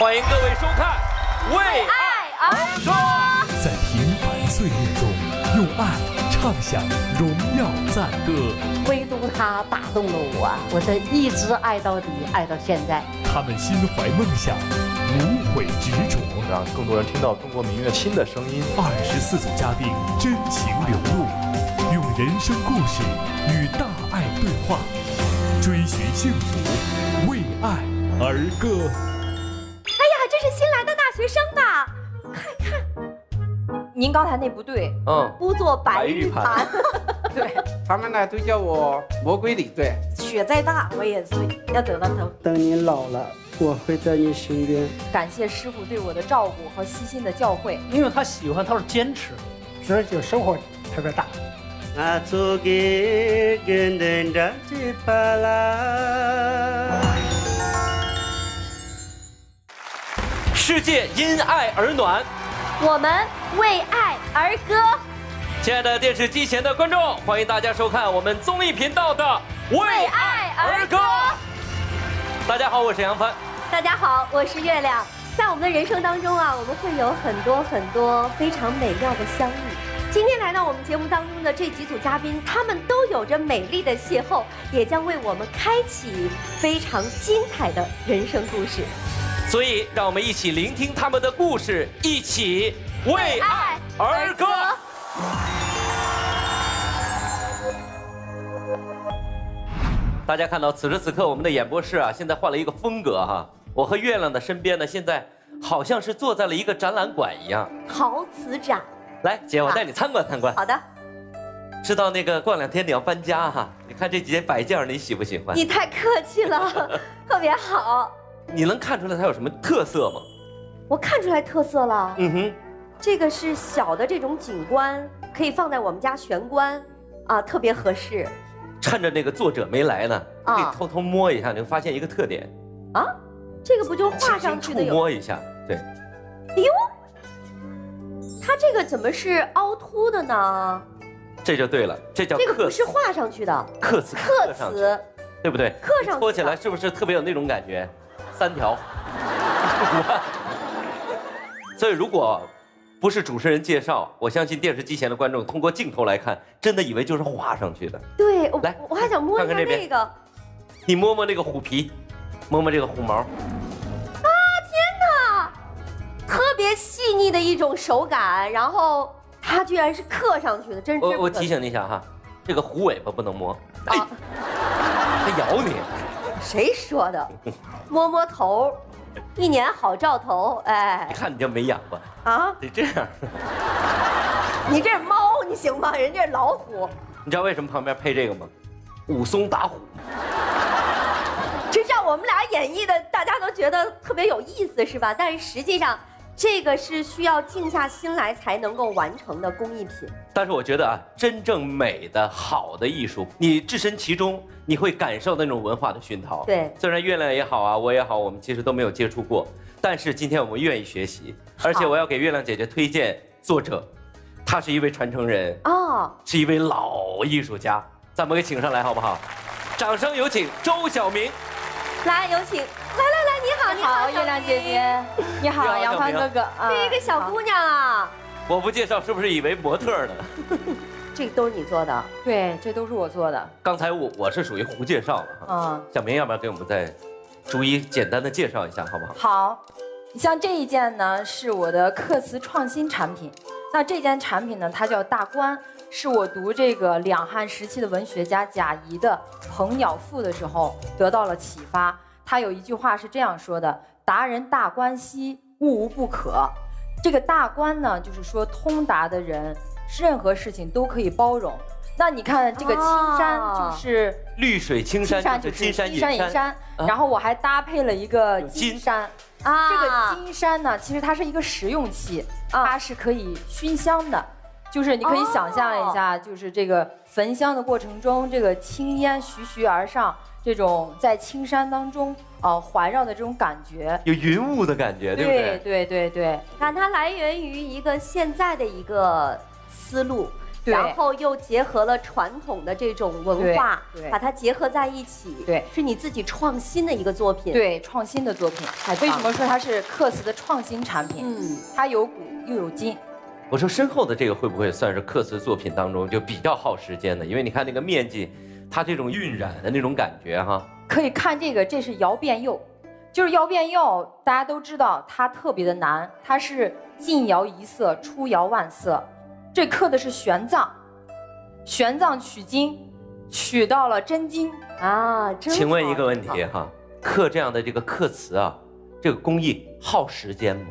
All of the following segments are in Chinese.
欢迎各位收看《为爱而说》。在平凡岁月中，用爱唱响荣耀赞歌。唯独他打动了我，我这一直爱到底，爱到现在。他们心怀梦想，无悔执着，让更多人听到中国民乐新的声音。24组嘉宾真情流露，用人生故事与大爱对话，追寻幸福，为爱而歌。 是新来的大学生吧？看一看，您刚才那不对，不做白玉盘。对，他们呢都叫我魔鬼李队。雪再大我也醉，要走到头。等你老了，我会在你身边。感谢师傅对我的照顾和悉心的教诲，因为他喜欢，他是坚持，所以就收获特别大。 世界因爱而暖，我们为爱而歌。亲爱的电视机前的观众，欢迎大家收看我们综艺频道的《为爱而歌》。大家好，我是杨帆。大家好，我是月亮。在我们的人生当中啊，我们会有很多很多非常美妙的相遇。 今天来到我们节目当中的这几组嘉宾，他们都有着美丽的邂逅，也将为我们开启非常精彩的人生故事。所以，让我们一起聆听他们的故事，一起为爱而歌。大家看到，此时此刻我们的演播室啊，现在换了一个风格哈。我和月亮的身边呢，现在好像是坐在了一个展览馆一样，陶瓷展。 来，姐，我带你参观参观。好的。知道那个过两天你要搬家哈，你看这几件摆件你喜不喜欢？你太客气了，特别好。你能看出来它有什么特色吗？我看出来特色了。嗯哼，这个是小的这种景观，可以放在我们家玄关啊，特别合适。趁着那个作者没来呢，可以偷偷摸一下，你会发现一个特点。啊，这个不就画上去的？触摸一下，对。哎呦！ 它这个怎么是凹凸的呢？这就对了，这叫这个不是画上去的，刻词，对不对？刻上去，搓起来是不是特别有那种感觉？三条。所以如果不是主持人介绍，我相信电视机前的观众通过镜头来看，真的以为就是画上去的。对，来，我还想摸一下那个。你摸摸那个虎皮，摸摸这个虎毛。 特别细腻的一种手感，然后它居然是刻上去的，真是。我提醒你一下哈，这个虎尾巴不能摸，它、咬你。谁说的？摸摸头，一年好兆头，哎。你看你就没养过啊？得这样。你这是猫，你行吗？人家是老虎。你知道为什么旁边配这个吗？武松打虎。 这让我们俩演绎的，大家都觉得特别有意思，是吧？但是实际上，这个是需要静下心来才能够完成的工艺品。但是我觉得啊，真正美的好的艺术，你置身其中，你会感受那种文化的熏陶。对，虽然月亮也好啊，我也好，我们其实都没有接触过，但是今天我们愿意学习，而且我要给月亮姐姐推荐作者，他是一位传承人哦，是一位老艺术家，咱们给请上来好不好？掌声有请周晓明。 来，有请！来，你好，你好，月亮姐姐，你好，杨帆哥哥。这一个小姑娘啊，我不介绍是不是以为模特呢？这个都是你做的？对，这都是我做的。刚才我是属于胡介绍了哈。啊，小明，要不要给我们再逐一简单的介绍一下，好不好？好，像这一件呢是我的刻瓷创新产品，那这件产品呢它叫大观。 是我读这个两汉时期的文学家贾谊的《鹏鸟赋》的时候得到了启发。他有一句话是这样说的：“达人大观兮，物无不可。”这个大观呢，就是说通达的人，任何事情都可以包容。那你看这个青山就是绿水青山，就是金山银山。然后我还搭配了一个金山。 这个金山呢，其实它是一个实用器，它是可以熏香的。 就是你可以想象一下，就是这个焚香的过程中，这个青烟徐徐而上，这种在青山当中环绕的这种感觉，有云雾的感觉，对不对？对。看它来源于一个现在的一个思路，然后又结合了传统的这种文化，把它结合在一起，对，是你自己创新的一个作品，对，创新的作品。为什么说它是克斯的创新产品？嗯，它有古又有今。 我说身后的这个会不会算是克斯作品当中就比较耗时间的？因为你看那个面积，它这种晕染的那种感觉哈。可以看这个，这是窑变釉，就是窑变釉，大家都知道它特别的难，它是进窑一色，出窑万色。这刻的是玄奘，玄奘取经，取到了真经啊。真请问一个问题哈，刻这样的这个刻瓷啊，这个工艺耗时间吗？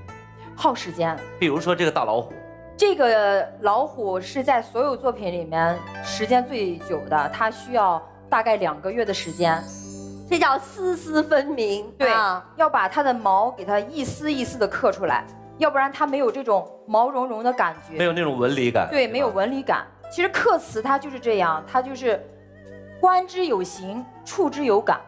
耗时间。比如说这个大老虎。 这个老虎是在所有作品里面时间最久的，它需要大概2个月的时间，这叫丝丝分明。对，要把它的毛给它一丝一丝的刻出来，要不然它没有这种毛茸茸的感觉，没有那种纹理感。对，没有纹理感。其实刻瓷它就是这样，它就是观之有形，触之有感。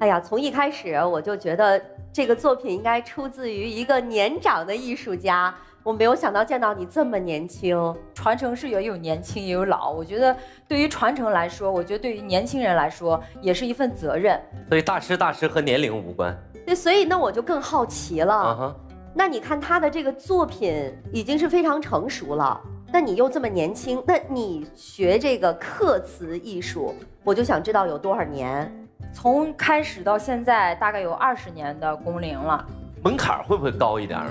哎呀，从一开始我就觉得这个作品应该出自于一个年长的艺术家。 我没有想到见到你这么年轻，传承是也有年轻也有老。我觉得对于传承来说，我觉得对于年轻人来说也是一份责任。所以大师和年龄无关。对，所以那我就更好奇了。那你看他的这个作品已经是非常成熟了，那你又这么年轻，那你学这个刻瓷艺术，我就想知道有多少年？从开始到现在大概有20年的工龄了。门槛会不会高一点呢？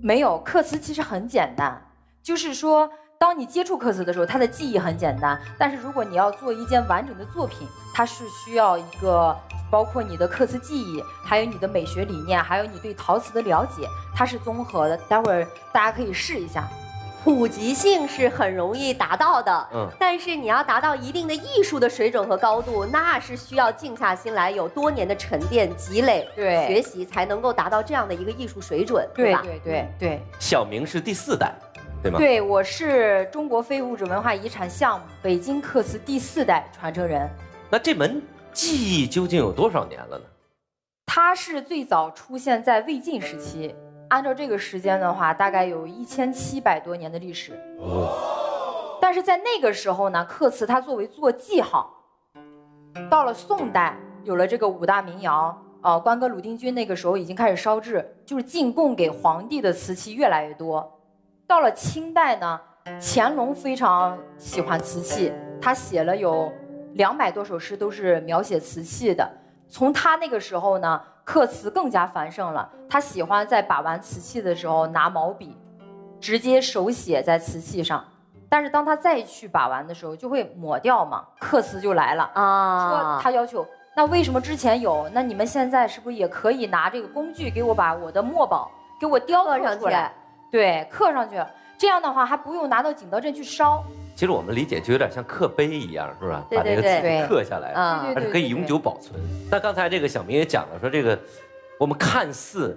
没有，刻瓷其实很简单，就是说，当你接触刻瓷的时候，它的技艺很简单。但是如果你要做一件完整的作品，它是需要一个包括你的刻瓷技艺，还有你的美学理念，还有你对陶瓷的了解，它是综合的。待会儿大家可以试一下。普及性是很容易达到的，但是你要达到一定的艺术的水准和高度，那是需要静下心来，有多年的沉淀积累，对，学习才能够达到这样的一个艺术水准，对吧？对。小明是第4代，对吗？对，我是中国非物质文化遗产项目北京刻瓷第4代传承人。那这门技艺究竟有多少年了呢？它是最早出现在魏晋时期。 按照这个时间的话，大概有1700多年的历史。但是在那个时候呢，刻瓷它作为做记号。到了宋代，有了这个5大名窑，官哥、鲁定军那个时候已经开始烧制，就是进贡给皇帝的瓷器越来越多。到了清代呢，乾隆非常喜欢瓷器，他写了有200多首诗，都是描写瓷器的。从他那个时候呢。 刻瓷更加繁盛了，他喜欢在把玩瓷器的时候拿毛笔，直接手写在瓷器上。但是当他再去把玩的时候，就会抹掉嘛，刻瓷就来了啊。说他要求，那为什么之前有？那你们现在是不是也可以拿这个工具给我把我的墨宝给我雕刻上去？对，刻上去。这样的话还不用拿到景德镇去烧。其实我们理解就有点像刻碑一样，是吧？把这个字刻下来，而且可以永久保存。那刚才这个小明也讲了，说这个我们看似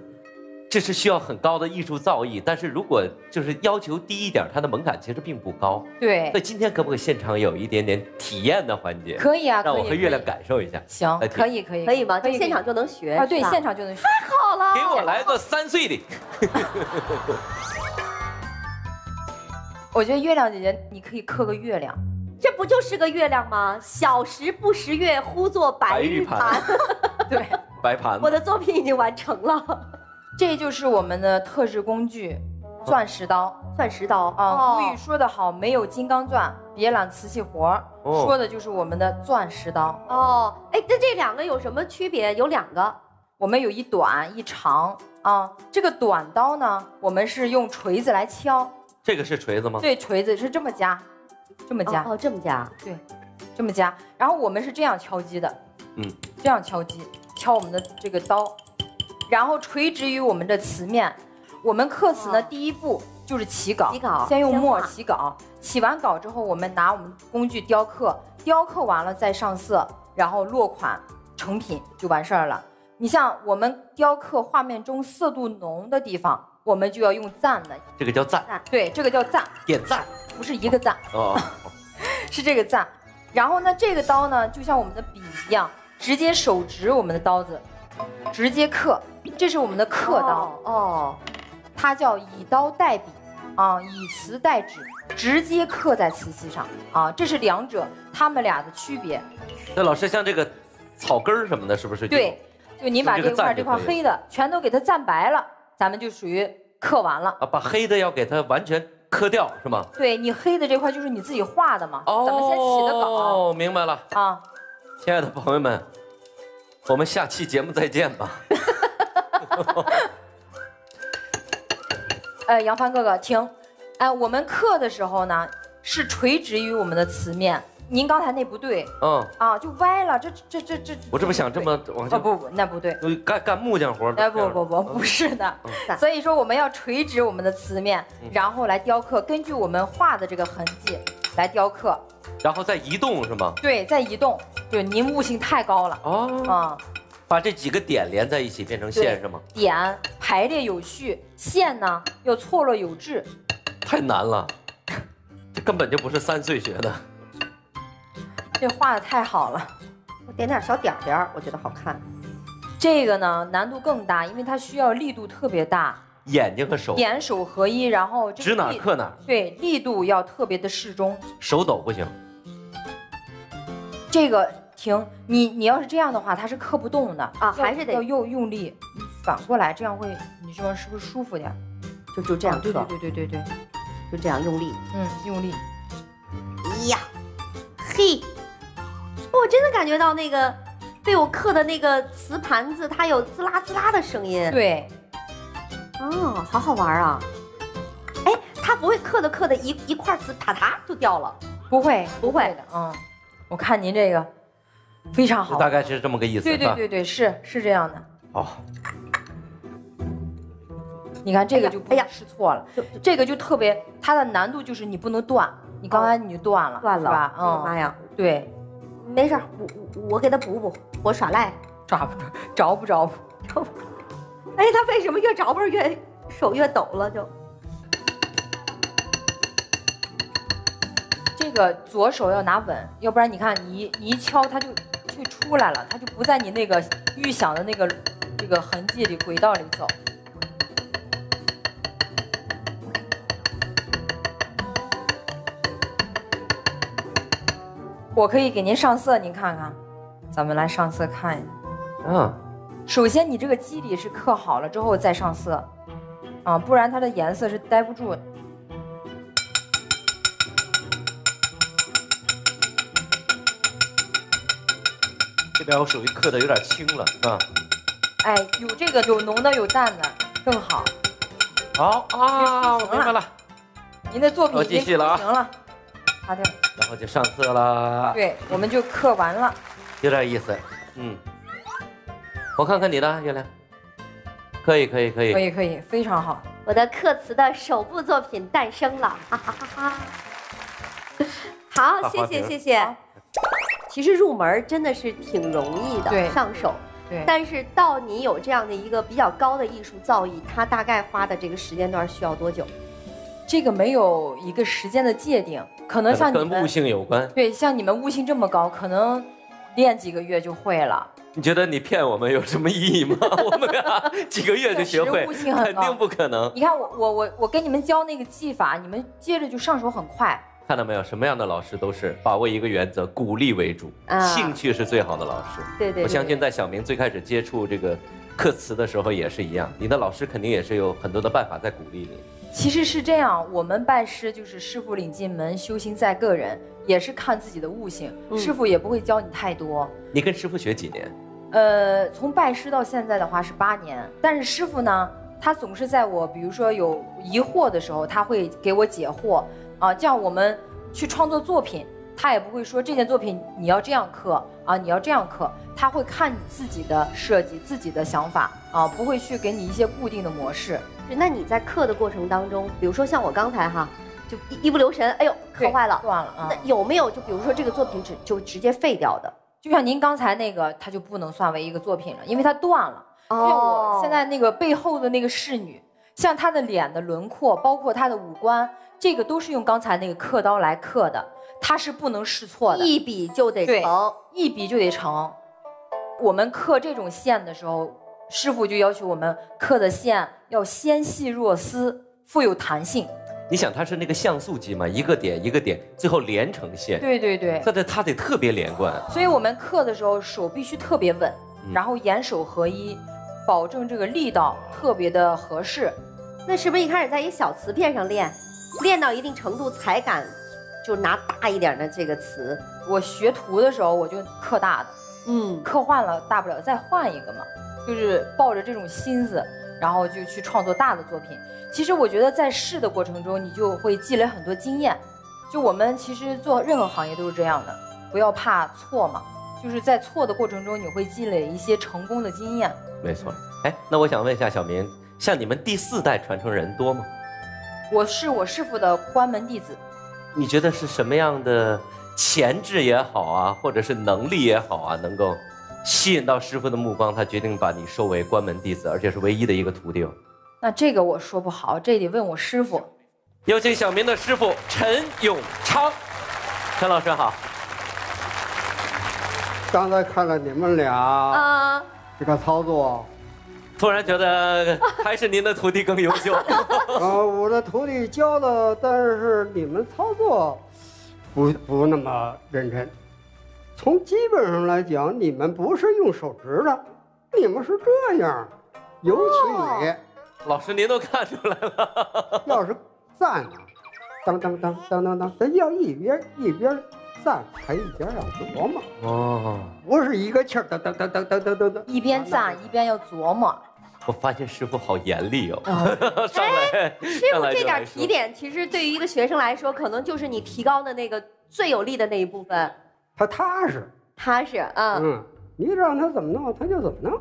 这是需要很高的艺术造诣，但是如果就是要求低一点，它的门槛其实并不高。对。那今天可不可以现场有一点点体验的环节？可以啊，让我和月亮感受一下。行，可以吗？现场就能学啊？对，现场就能学。太好了！给我来个3岁的。 我觉得月亮姐姐，你可以刻个月亮，这不就是个月亮吗？小时不识月，呼作白玉盘。对，白盘。我的作品已经完成了，这就是我们的特制工具——钻石刀。钻石刀啊，古语说得好，没有金刚钻，别揽瓷器活。说的就是我们的钻石刀。哦，哎，那这2个有什么区别？有2个，我们有一短一长啊。这个短刀呢，我们是用锤子来敲。 这个是锤子吗？对，锤子是这么夹，这么夹，这么夹，对，这么夹。然后我们是这样敲击的，这样敲击，敲我们的这个刀，然后垂直于我们的瓷面。我们刻瓷呢，第一步就是起稿，先用墨起稿，起完稿之后，我们拿我们工具雕刻，雕刻完了再上色，然后落款，成品就完事儿了。你像我们雕刻画面中色度浓的地方。 我们就要用赞了，这个叫赞，对，这个叫赞，点赞，不是一个赞哦，是这个赞。然后呢，这个刀呢，就像我们的笔一样，直接手执我们的刀子，直接刻，这是我们的刻刀哦，它叫以刀代笔啊，以瓷代纸，直接刻在瓷器上啊，这是两者他们俩的区别。那老师像这个草根儿什么的，是不是？对，就您把这块黑的全都给它蘸白了，咱们就属于刻完了啊。把黑的要给它完全刻掉是吗？对你黑的这块就是你自己画的嘛，咱们先起的稿。哦，明白了啊，亲爱的朋友们，我们下期节目再见吧。杨帆哥哥，停。我们刻的时候呢，是垂直于我们的瓷面。您刚才那不对，嗯啊，就歪了，这。我这不想这么往下。不，那不对。干木匠活。哎，不是的。所以说我们要垂直我们的瓷面，然后来雕刻，根据我们画的这个痕迹来雕刻。然后再移动是吗？对，再移动。对，您悟性太高了。哦啊。把这几个点连在一起变成线是吗？点排列有序，线呢又错落有致。太难了，这根本就不是3岁学的。这画的太好了，我点点小点点，我觉得好看。这个呢难度更大，因为它需要力度特别大，眼睛和手，眼手合一，然后指哪刻哪。对，力度要特别的适中，手抖不行。这个停，你要是这样的话，它是刻不动的啊，还是得要用力，反过来这样会，你这样是不是舒服点？就这样刻，对，就这样用力，用力。呀，嘿，我真的感觉到那个被我刻的那个瓷盘子，它有滋啦滋啦的声音。对，哦，好好玩啊！哎，它不会刻的一块瓷塔塔就掉了，不会的，我看您这个非常好，大概是这么个意思。对，是这样的。哦。你看这个就不要试错了，这个就特别，它的难度就是你不能断，你刚才你就断了，是吧？妈呀，对，没事，我给他补，我耍赖，着不着？哎，他为什么越着不越手越抖了就？这个左手要拿稳，要不然你看你一敲它就出来了，它就不在你那个预想的那个这个痕迹里轨道里走。我可以给您上色，您看看，咱们来上色看一下。首先你这个肌理是刻好了之后再上色，啊，不然它的颜色是待不住。这边我属于刻的有点轻了，啊。哎，有这个有浓的有淡的更好。好啊，我明白了。您的作品已经不行了。好的。然后就上色啦，对，我们就刻完了，有点意思，我看看你的月亮，可以，非常好，我的刻瓷的首部作品诞生了，哈哈哈哈！好，谢谢。其实入门真的是挺容易的，上手，对，但是到你有这样的一个比较高的艺术造诣，它大概花的这个时间段需要多久？这个没有一个时间的界定，可能像你们跟悟性有关。对，像你们悟性这么高，可能练几个月就会了。你觉得你骗我们有什么意义吗？我们俩几个月就学会，肯定不可能。你看我跟你们教那个技法，你们接着就上手很快。看到没有，什么样的老师都是把握一个原则，鼓励为主，兴趣是最好的老师。对，我相信在小明最开始接触这个刻瓷的时候也是一样，你的老师肯定也是有很多的办法在鼓励你。其实是这样，我们拜师就是师傅领进门，修行在个人，也是看自己的悟性。师傅也不会教你太多。你跟师傅学几年？从拜师到现在的话是8年，但是师傅呢，他总是在我比如说有疑惑的时候，他会给我解惑啊，这样我们去创作作品，他也不会说这件作品你要这样刻啊，你要这样刻，他会看你自己的设计、自己的想法啊，不会去给你一些固定的模式。那你在刻的过程当中，比如说像我刚才哈，就一不留神，哎呦，刻坏了，断了。那有没有就比如说这个作品就直接废掉的？就像您刚才那个，它就不能算为一个作品了，因为它断了。像我现在那个背后的那个侍女，像她的脸的轮廓，包括她的五官，这个都是用刚才那个刻刀来刻的，它是不能试错的，一笔就得成，一笔就得成。我们刻这种线的时候，师傅就要求我们刻的线要纤细若丝，富有弹性。你想它是那个像素机嘛，一个点一个点，最后连成线。对对对。它得特别连贯。所以我们刻的时候手必须特别稳，然后眼手合一，保证这个力道特别的合适。那是不是一开始在一小瓷片上练，练到一定程度才敢就拿大一点的这个瓷？我学徒的时候我就刻大的，刻换了大不了再换一个嘛，就是抱着这种心思。 然后就去创作大的作品。其实我觉得在试的过程中，你就会积累很多经验。就我们其实做任何行业都是这样的，不要怕错嘛，就是在错的过程中，你会积累一些成功的经验。没错。哎，那我想问一下小明，像你们第4代传承人多吗？我是我师傅的关门弟子。你觉得是什么样的潜质也好啊，或者是能力也好啊，能够？ 吸引到师傅的目光，他决定把你收为关门弟子，而且是唯一的一个徒弟。那这个我说不好，这得问我师傅。有请小明的师傅陈永昌，陈老师好。刚才看了你们俩啊，这个操作，突然觉得还是您的徒弟更优秀。我的徒弟教的，但是你们操作不那么认真。 从基本上来讲，你们不是用手指的，你们是这样，尤其你，老师您都看出来了。要是站，当当当当当当，咱要一边站，还一边要琢磨。哦，不是一个气儿，当当当当当当当。一边站一边要琢磨。我发现师傅好严厉哦。上来，师傅这点提点，其实对于一个学生来说，可能就是你提高的那个最有力的那一部分。 他踏实啊，你让他怎么弄，他就怎么弄。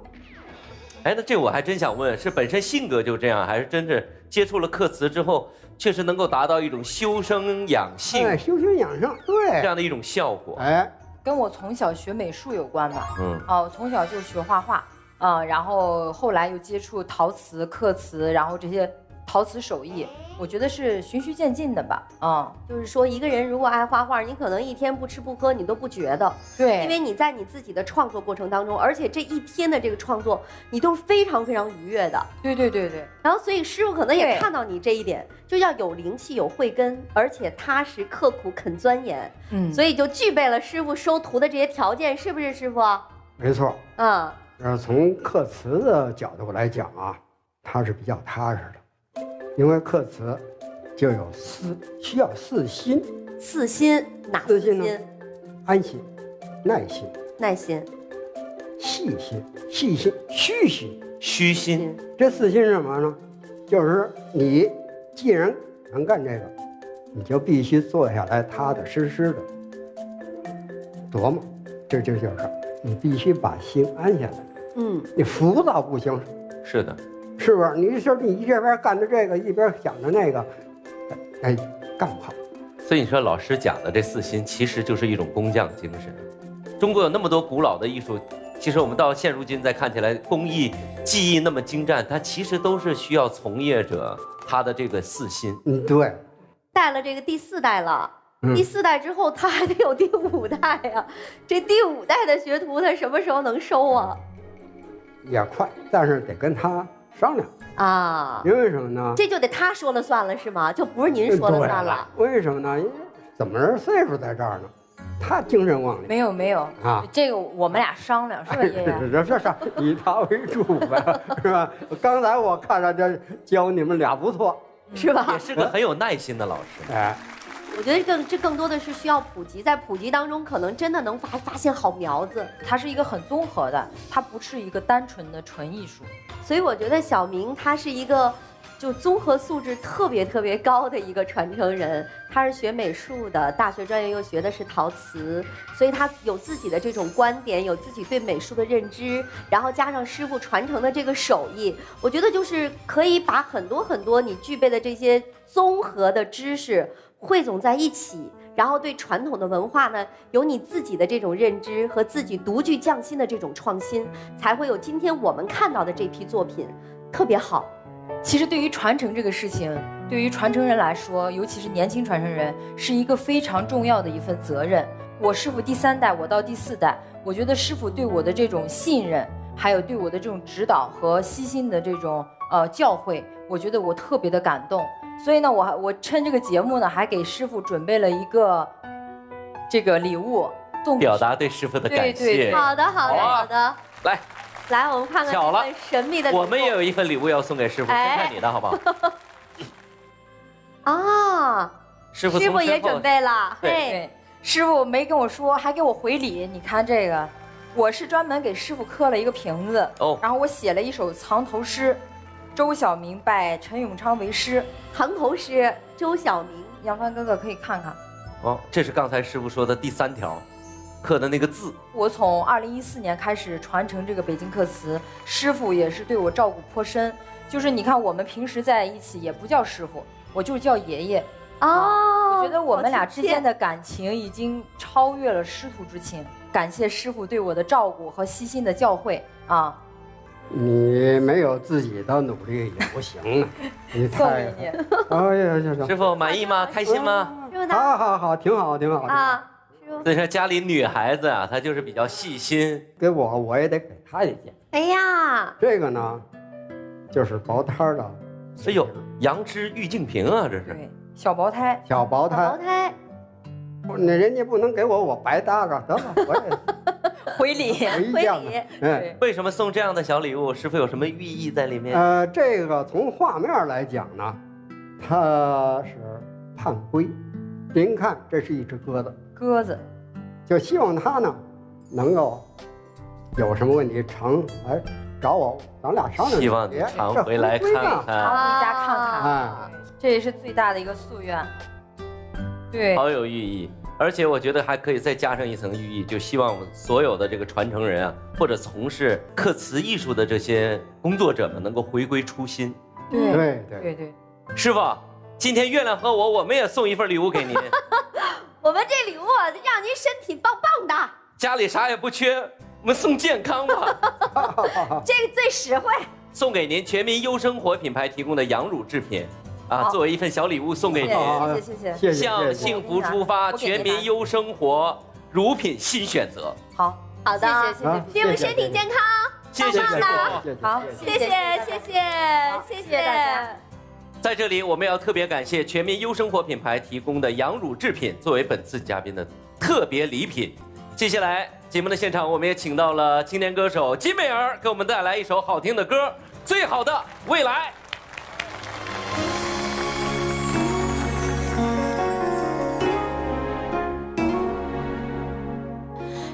哎，那这我还真想问，是本身性格就这样，还是真是接触了刻瓷之后，确实能够达到一种修身养性，哎，修身养性，对，这样的一种效果。哎，跟我从小学美术有关吧？我从小就学画画，然后后来又接触陶瓷、刻瓷，然后这些陶瓷手艺。 我觉得是循序渐进的吧，就是说一个人如果爱画画，你可能一天不吃不喝你都不觉得，对，因为你在你自己的创作过程当中，而且这一天的这个创作，你都是非常非常愉悦的，对。然后所以师傅可能也看到你这一点，就要有灵气、有慧根，而且踏实、刻苦、肯钻研，所以就具备了师傅收徒的这些条件，是不是师傅？没错，从刻瓷的角度来讲啊，他是比较踏实的。 因为刻瓷就有需要四心，四心哪四心呢？安心、耐心、细心、虚心。这4心是什么呢？就是你既然能干这个，你就必须坐下来踏踏实实的琢磨。这就是你必须把心安下来。你浮躁不行。是的。 是不是？你说你这边干着这个，一边想着那个，哎，干不好。所以你说老师讲的这4心，其实就是一种工匠精神。中国有那么多古老的艺术，其实我们到现如今再看起来，工艺技艺那么精湛，它其实都是需要从业者他的这个4心。对。带了这个第4代了，第4代之后他还得有第5代呀。这第5代的学徒，他什么时候能收啊？也快，但是得跟他。 商量啊，因为什么呢？这就得他说了算了，是吗？就不是您说了算了。为什么呢？因为怎么人岁数在这儿呢？他精神旺盛。没有啊，这个我们俩商量是吧？是，以他为主呗，是吧？刚才我看着这教你们俩不错，是吧？也是个很有耐心的老师。哎，我觉得这更多的是需要普及，在普及当中，可能真的能发现好苗子。它是一个很综合的，它不是一个单纯的纯艺术。 所以我觉得小明他是一个，就综合素质特别高的一个传承人。他是学美术的，大学专业又学的是陶瓷，所以他有自己的这种观点，有自己对美术的认知，然后加上师傅传承的这个手艺，我觉得就是可以把很多你具备的这些综合的知识汇总在一起。 然后对传统的文化呢，有你自己的这种认知和自己独具匠心的这种创新，才会有今天我们看到的这批作品，特别好。其实对于传承这个事情，对于传承人来说，尤其是年轻传承人，是一个非常重要的一份责任。我师傅第3代，我到第4代，我觉得师傅对我的这种信任，还有对我的这种指导和悉心的这种教诲，我觉得我特别的感动。所以呢，我趁这个节目呢，还给师傅准备了一个这个礼物，表达对师傅的感谢。对对，好的好的好的，来来，我们看看这份神秘的礼物。我们也有一份礼物要送给师傅，哎、先看你的好不好？啊，师傅也准备了，对，师傅没跟我说，还给我回礼。你看这个，我是专门给师傅刻了一个瓶子，哦，然后我写了一首藏头诗。 周晓明拜陈永昌为师，藏头诗。周晓明，杨帆哥哥可以看看。哦，这是刚才师傅说的第三条，刻的那个字。我从2014年开始传承这个北京刻瓷，师傅也是对我照顾颇深。就是你看，我们平时在一起也不叫师傅，我就叫爷爷。哦、啊，我觉得我们俩之间的感情已经超越了师徒之情。感谢师傅对我的照顾和悉心的教诲啊。 你没有自己的努力也不行啊！你太……哎呀，师傅满意吗？开心吗？好好好，挺好，挺好啊！所以说家里女孩子啊，她就是比较细心。给我，我也得给她一件。哎呀，这个呢，就是薄胎的。哎呦，羊脂玉净瓶啊，这是。对，小薄胎。小薄胎。薄胎。那人家不能给我，我白搭个，得了，我也。 回礼，回礼。嗯，为什么送这样的小礼物？师傅有什么寓意在里面？这个从画面来讲呢，它是盼归。您看，这是一只鸽子，鸽子，就希望它呢能够有什么问题常来找我，咱俩商量。希望你常回来看看，常回家看看。啊，这也是最大的一个夙愿。对，好有寓意。 而且我觉得还可以再加上一层寓意，就希望我们所有的这个传承人啊，或者从事刻瓷艺术的这些工作者们，能够回归初心。对对对对，师傅，今天月亮和我们也送一份礼物给您。我们这礼物让您身体棒棒的，家里啥也不缺，我们送健康吧。这个最实惠。送给您全民优生活品牌提供的羊乳制品。 啊，作为一份小礼物送给您，谢谢谢谢，向幸福出发，全民优生活，乳品新选择。好好的，谢谢，祝我们身体健康，谢谢师傅，好，谢谢谢谢谢谢大家。在这里，我们要特别感谢全民优生活品牌提供的羊乳制品作为本次嘉宾的特别礼品。接下来节目的现场，我们也请到了青年歌手金美儿，给我们带来一首好听的歌，《最好的未来》。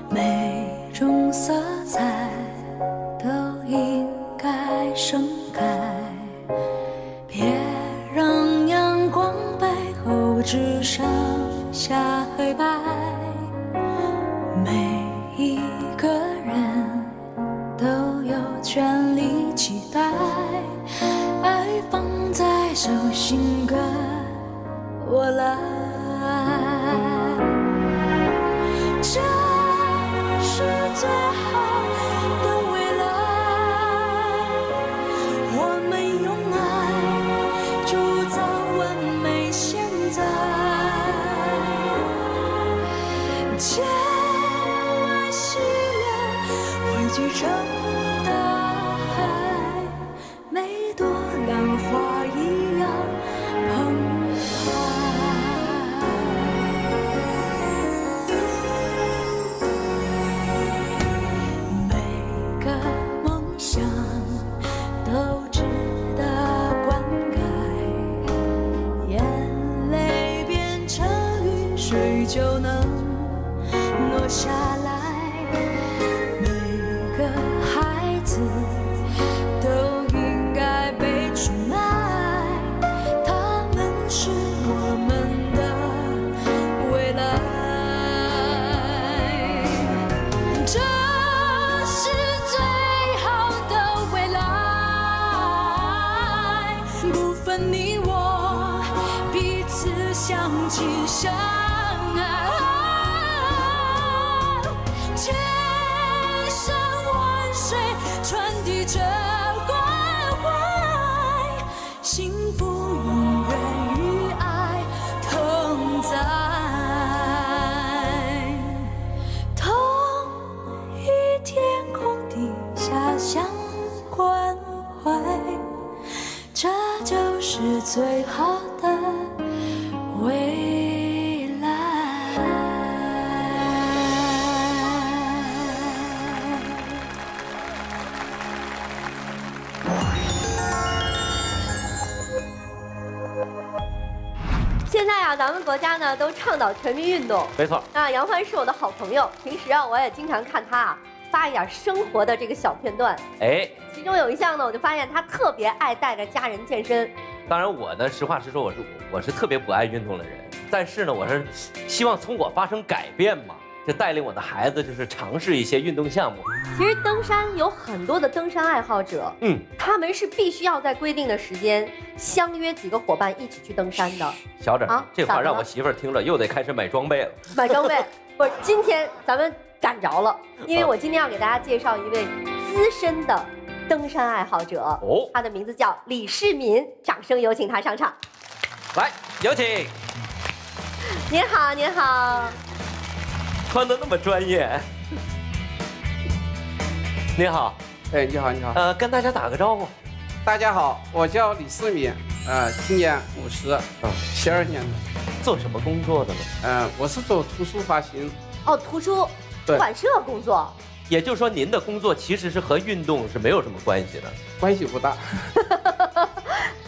每种色彩都应该盛开，别让阳光背后只剩下黑白。每一个人都有权利期待，爱放在手心，跟我来。 是最好的未来，我们用爱铸造完美现在。千万心愿汇聚成大海，每朵浪花一样澎湃。 就能落下来。每个孩子都应该被宠爱，他们是我们的未来。这是最好的未来，不分你我，彼此相亲相爱。 千山万水传递着关怀，幸福永远与爱同在，同一天空底下相关怀，这就是。是最好的未来。现在啊，咱们国家呢都倡导全民运动，没错。那杨帆是我的好朋友，平时啊我也经常看他啊发一点生活的这个小片段，哎。 其中有一项呢，我就发现他特别爱带着家人健身。当然，我呢，实话实说，我是特别不爱运动的人。但是呢，我是希望从我发生改变嘛，就带领我的孩子，就是尝试一些运动项目。其实登山有很多的登山爱好者，他们是必须要在规定的时间相约几个伙伴一起去登山的。小点，这话让我媳妇儿听了又得开始买装备了。买装备，不是今天咱们赶着了，因为我今天要给大家介绍一位资深的 登山爱好者哦，他的名字叫李世民，掌声有请他上场。来，有请。您好，您好。穿得那么专业。您好，哎，你好，你好。跟大家打个招呼。大家好，我叫李世民，今年50，72年的。做什么工作的呢？我是做图书发行。哦，图书出版社工作。 也就是说，您的工作其实是和运动是没有什么关系的，关系不大。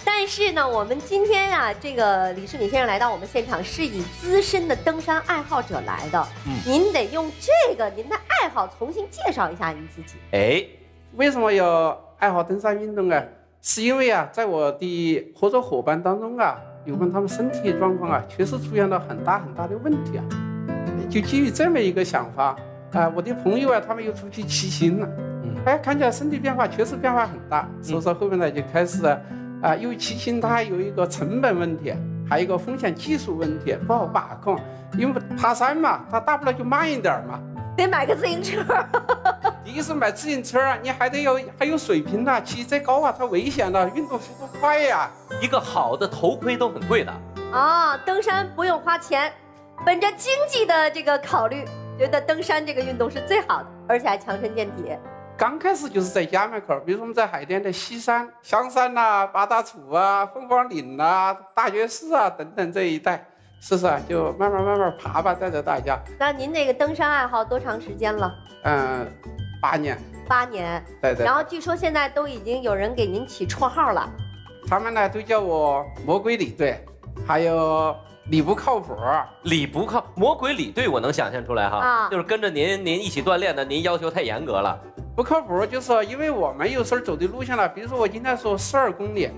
但是呢，我们今天啊，这个李世民先生来到我们现场，是以资深的登山爱好者来的。您得用这个您的爱好重新介绍一下您自己。哎，为什么要爱好登山运动啊？是因为啊，在我的合作伙伴当中啊，有关他们身体状况啊，确实出现了很大很大的问题啊，就基于这么一个想法。 我的朋友啊，他们又出去骑行了，哎，看起来身体变化确实变化很大，所以说后面呢就开始，又骑行它有一个成本问题，还有一个风险技术问题不好把控，因为爬山嘛，它大不了就慢一点嘛，得买个自行车。第一是买自行车啊，你还得还有水平呐、啊，骑再高啊，它危险了、啊，运动速度快呀、啊，一个好的头盔都很贵的。啊，登山不用花钱，本着经济的这个考虑。 觉得登山这个运动是最好的，而且还强身健体。刚开始就是在家门口，比如说我们在海淀的西山、香山呐、八大处啊、凤凰岭呐、大觉寺啊等等这一带，是不是啊？就慢慢爬吧，带着大家。那您那个登山爱好多长时间了？8年。8年。对对。然后据说现在都已经有人给您起绰号了，他们呢都叫我魔鬼李队，还有。 理不靠谱，理不靠魔鬼理队，我能想象出来哈，就是跟着您一起锻炼的，您要求太严格了。不靠谱，就是因为我们有时候走的路线了，比如说我今天说12公里，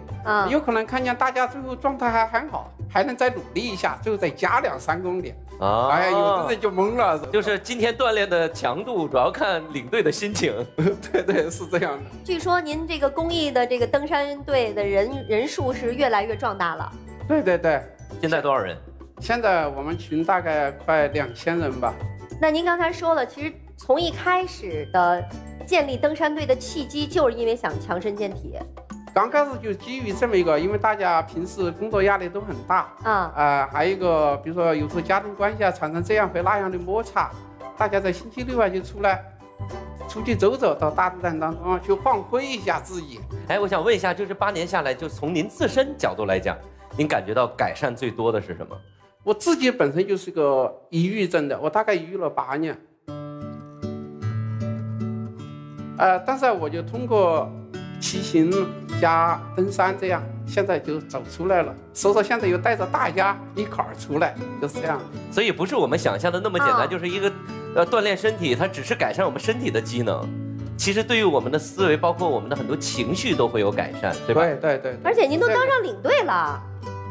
有可能看见大家最后状态还很好，还能再努力一下，最后再加2、3公里。啊，哎呀，有的人就懵了，就是今天锻炼的强度主要看领队的心情。对对，是这样的。据说您这个公益的这个登山队的人数是越来越壮大了。对对对。 现在多少人？现在我们群大概快2000人吧。那您刚才说了，其实从一开始的建立登山队的契机，就是因为想强身健体。刚开始就基于这么一个，因为大家平时工作压力都很大，还有一个，比如说有时候家庭关系啊，产生这样和那样的摩擦，大家在星期六啊就出去走走，到大自然当中去放飞一下自己。哎，我想问一下，就是8年下来，就从您自身角度来讲。 您感觉到改善最多的是什么？我自己本身就是个抑郁症的，我大概抑郁了8年。但是我就通过骑行加登山这样，现在就走出来了。所以说现在又带着大家一块儿出来，就是这样。所以不是我们想象的那么简单，就是一个锻炼身体，它只是改善我们身体的机能。 其实对于我们的思维，包括我们的很多情绪都会有改善，对吧？对对对。而且您都当上领队了，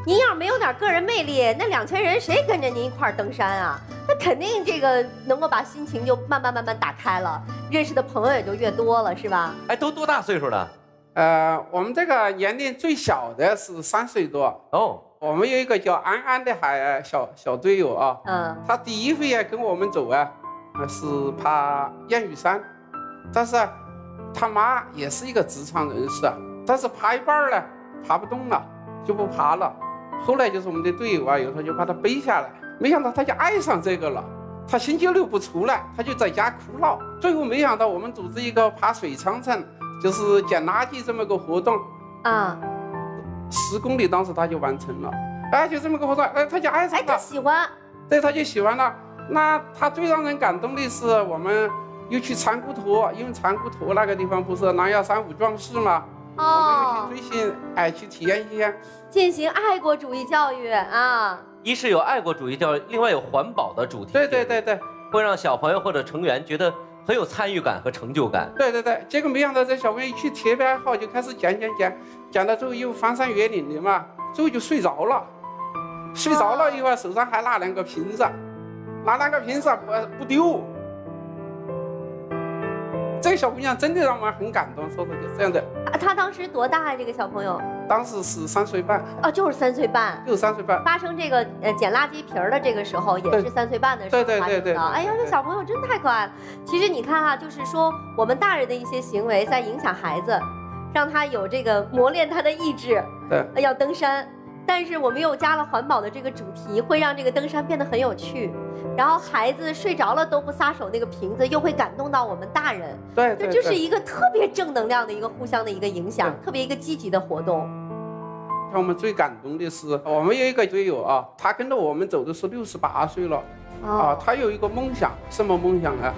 您要是没有点个人魅力，那2000人谁跟着您一块登山啊？那肯定这个能够把心情就慢慢打开了，认识的朋友也就越多了，是吧？哎，都多大岁数了？我们这个年龄最小的是3岁多哦。我们有一个叫安安的小队友啊，他第一回跟我们走啊，是爬燕雨山。 但是，他妈也是一个职场人士，但是爬一半呢，爬不动了，就不爬了。后来就是我们的队友啊，有时候就把他背下来，没想到他就爱上这个了。他星期六不出来，他就在家哭闹。最后没想到我们组织一个爬水长城，就是捡垃圾这么个活动。10公里，当时他就完成了。哎，就这么个活动，哎，他就爱上了，哎，他喜欢，对，他就喜欢了。那他最让人感动的是，我们又去长固陀，因为长固陀那个地方不是狼牙山5壮士嘛。 我们又去追星，哎，去体验一下，进行爱国主义教育啊！一是有爱国主义教育，另外有环保的主题。对对对对，会让小朋友或者成员觉得很有参与感和成就感。对对对，结果没想到这小朋友一去体育爱好就开始讲到最后又翻山越岭的嘛，最后就睡着了，睡着了以后手上还拿2个瓶子，拿2个瓶子不丢。 这个小姑娘真的让我们很感动，说的就是这样的。她当时多大呀、啊？这个小朋友当时是3岁半。哦，就是3岁半。就是3岁半。发生这个捡垃圾瓶的这个时候，也是3岁半的时候发生的。哎呀，这小朋友真太可爱了。其实你看哈、啊，就是说我们大人的一些行为在影响孩子，让他有这个磨练他的意志。对。要登山，但是我们又加了环保的这个主题，会让这个登山变得很有趣。 然后孩子睡着了都不撒手那个瓶子，又会感动到我们大人。对，这就是一个特别正能量的一个互相的一个影响，特别一个积极的活动。让我们最感动的是，我们有一个队友啊，他跟着我们走的是68岁了，啊，他有一个梦想，什么梦想啊？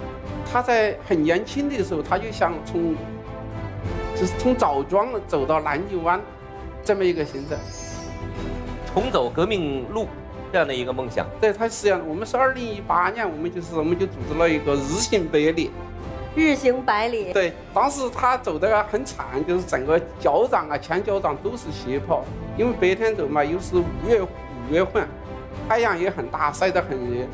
他在很年轻的时候，他就想从枣庄走到南泥湾，这么一个行程，重走革命路。 这样的一个梦想，对，他是这样的。我们是2018年，我们就组织了一个日行100里。日行100里。对，当时他走的很惨，就是整个脚掌啊、前脚掌都是血泡，因为白天走嘛，又是5月、5月份，太阳也很大，晒得很热，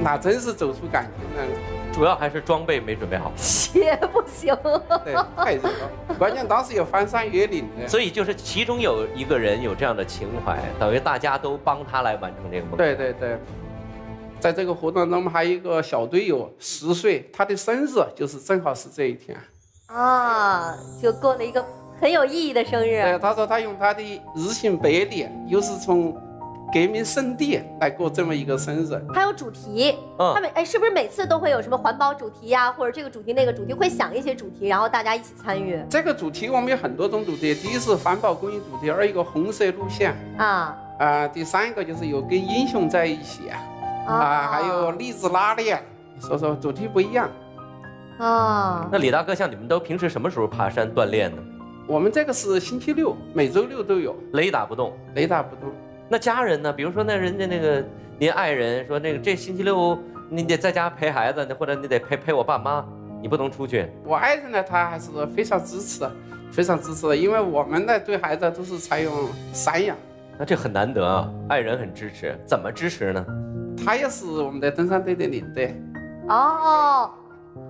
那真是走出感情来了。 主要还是装备没准备好，鞋不行，对，太热了。关键当时有翻山越岭的，所以就是其中有一个人有这样的情怀，等于大家都帮他来完成这个活动。对对对，在这个活动中，我们还有一个小队友，10岁，他的生日就是正好是这一天，啊，就过了一个很有意义的生日。对，他说他用他的日行100里，又是从。 革命圣地来过这么一个生日，还有主题，他们哎，是不是每次都会有什么环保主题呀，或者这个主题那个主题，会想一些主题，然后大家一起参与。这个主题我们有很多种主题，第一是环保公益主题，2一个红色路线啊，第3个就是有跟英雄在一起啊，还有励志拉练，说主题不一样啊。那李大哥，像你们都平时什么时候爬山锻炼呢？我们这个是星期6，每周6都有，雷打不动，雷打不动。 那家人呢？比如说，那人家那个您爱人说，那个这星期6你得在家陪孩子，或者你得陪我爸妈，你不能出去。我爱人呢，他还是非常支持，非常支持，因为我们呢对孩子都是采用散养。那这很难得啊，爱人很支持，怎么支持呢？他也是我们的登山队的领队。哦。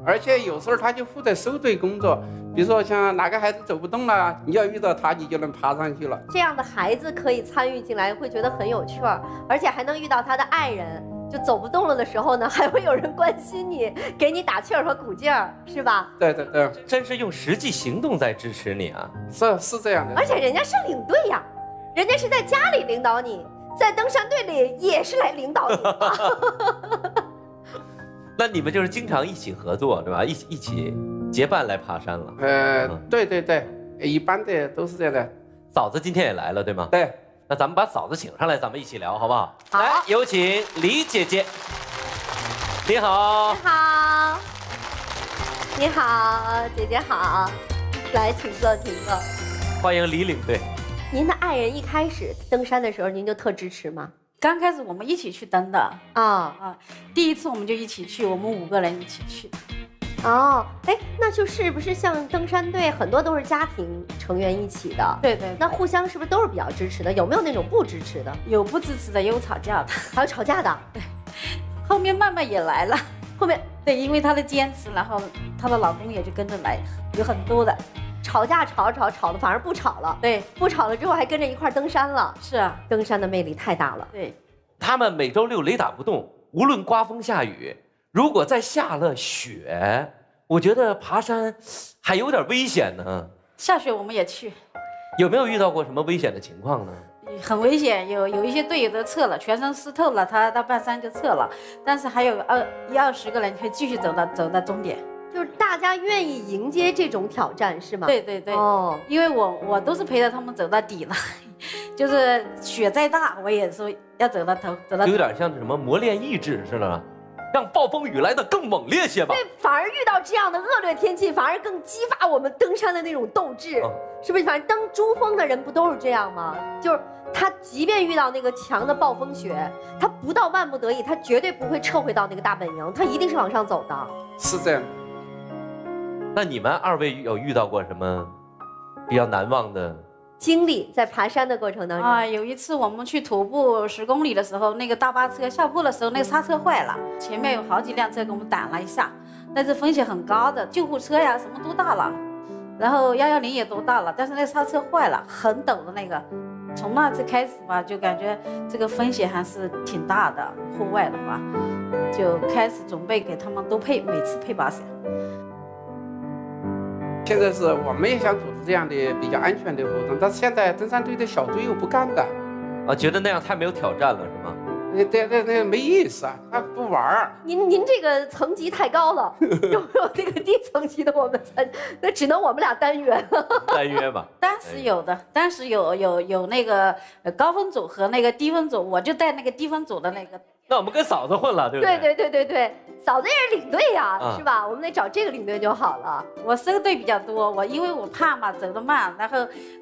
而且有时候他就负责收队工作。 比如说，像哪个孩子走不动了，你要遇到他，你就能爬上去了。这样的孩子可以参与进来，会觉得很有趣儿，而且还能遇到他的爱人。就走不动了的时候呢，还会有人关心你，给你打气儿和鼓劲儿，是吧？对对对，真是用实际行动在支持你啊！是这样的。而且人家是领队呀，人家是在家里领导你，在登山队里也是来领导你的。那你们就是经常一起合作，对吧？一起。 结伴来爬山了，对对对，一般的都是这样的。嫂子今天也来了，对吗？对，那咱们把嫂子请上来，咱们一起聊，好不好？好，来，有请李姐姐。你好，你好，你好，姐姐好，来，请坐，请坐。欢迎李领队。您的爱人一开始登山的时候，您就特支持吗？ 刚开始我们一起去登的第一次我们就一起去，我们5个人一起去。哦，哎，那就是不是像登山队很多都是家庭成员一起的？对对。那互相是不是都是比较支持的？有没有那种不支持的？有不支持的，也有吵架的，还有吵架的。对。后面慢慢也来了，后面对，因为她的坚持，然后她的老公也就跟着来，有很多的。 吵架吵的，反而不吵了。对，不吵了之后还跟着一块登山了。是啊，登山的魅力太大了。对，他们每周6雷打不动，无论刮风下雨，如果再下了雪，我觉得爬山还有点危险呢。下雪我们也去。有没有遇到过什么危险的情况呢？很危险，有一些队友都撤了，全身湿透了，他到半山就撤了。但是还有20个人可以继续走到终点。 就是大家愿意迎接这种挑战，是吗？对对对，哦，因为我都是陪着他们走到底了，就是雪再大，我也是要走到头，走到头。有点像什么磨练意志似的，让暴风雨来得更猛烈些吧。对，反而遇到这样的恶劣天气，反而更激发我们登山的那种斗志，嗯、是不是？反正当珠峰的人不都是这样吗？就是他即便遇到那个强的暴风雪，他不到万不得已，他绝对不会撤回到那个大本营，他一定是往上走的。是这样。那你们二位有遇到过什么比较难忘的？ 经历在爬山的过程当中啊，有一次我们去徒步10公里的时候，那个大巴车下坡的时候，那个刹车坏了，前面有好几辆车给我们挡了一下，但是风险很高的，救护车呀什么都到了，然后110也都到了，但是那刹车坏了，很陡的那个。从那次开始吧，就感觉这个风险还是挺大的，户外的话，就开始准备给他们都配，每次配把伞。 现在是我们也想组织这样的比较安全的活动，但是现在登山队的小队又不干了，啊，觉得那样太没有挑战了，是吗？对，没意思啊，他不玩儿。您这个层级太高了，有没有这个低层级的我们参？那只能我们俩单约了。单约吧。当时有的，当时有那个高分组和那个低分组，我就带那个低分组的那个。那我们跟嫂子混了，对不对？对。 嫂子也是领队呀、啊，是吧？我们得找这个领队就好了。我生队比较多，因为我怕嘛，走得慢，然后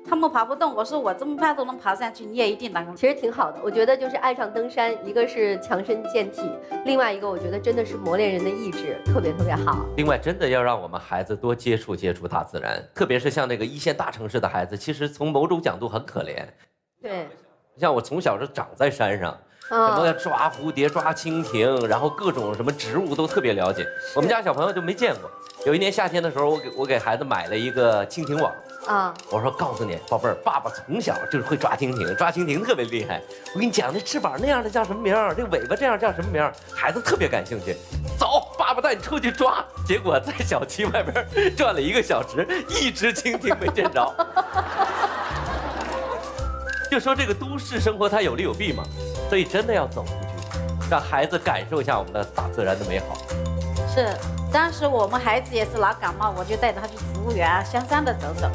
他们爬不动。我说我这么慢都能爬上去，你也一定能。其实挺好的，我觉得就是爱上登山，一个是强身健体，另外一个我觉得真的是磨练人的意志，特别好。另外，真的要让我们孩子多接触大自然，特别是像那个一线大城市的孩子，其实从某种角度很可怜。对，像我从小是长在山上。 什么抓蝴蝶、抓蜻蜓，然后各种什么植物都特别了解。我们家小朋友就没见过。有一年夏天的时候，我给孩子买了一个蜻蜓网啊，我说告诉你，宝贝儿，爸爸从小就是会抓蜻蜓，抓蜻蜓特别厉害。我跟你讲，那翅膀那样的叫什么名儿？那尾巴这样叫什么名儿？孩子特别感兴趣。走，爸爸带你出去抓。结果在小区外边转了1个小时，一只蜻蜓没见着。就说这个都市生活它有利有弊嘛。 所以真的要走出去，让孩子感受一下我们的大自然的美好。是，当时我们孩子也是老感冒，我就带着他去植物园啊、香山的走走。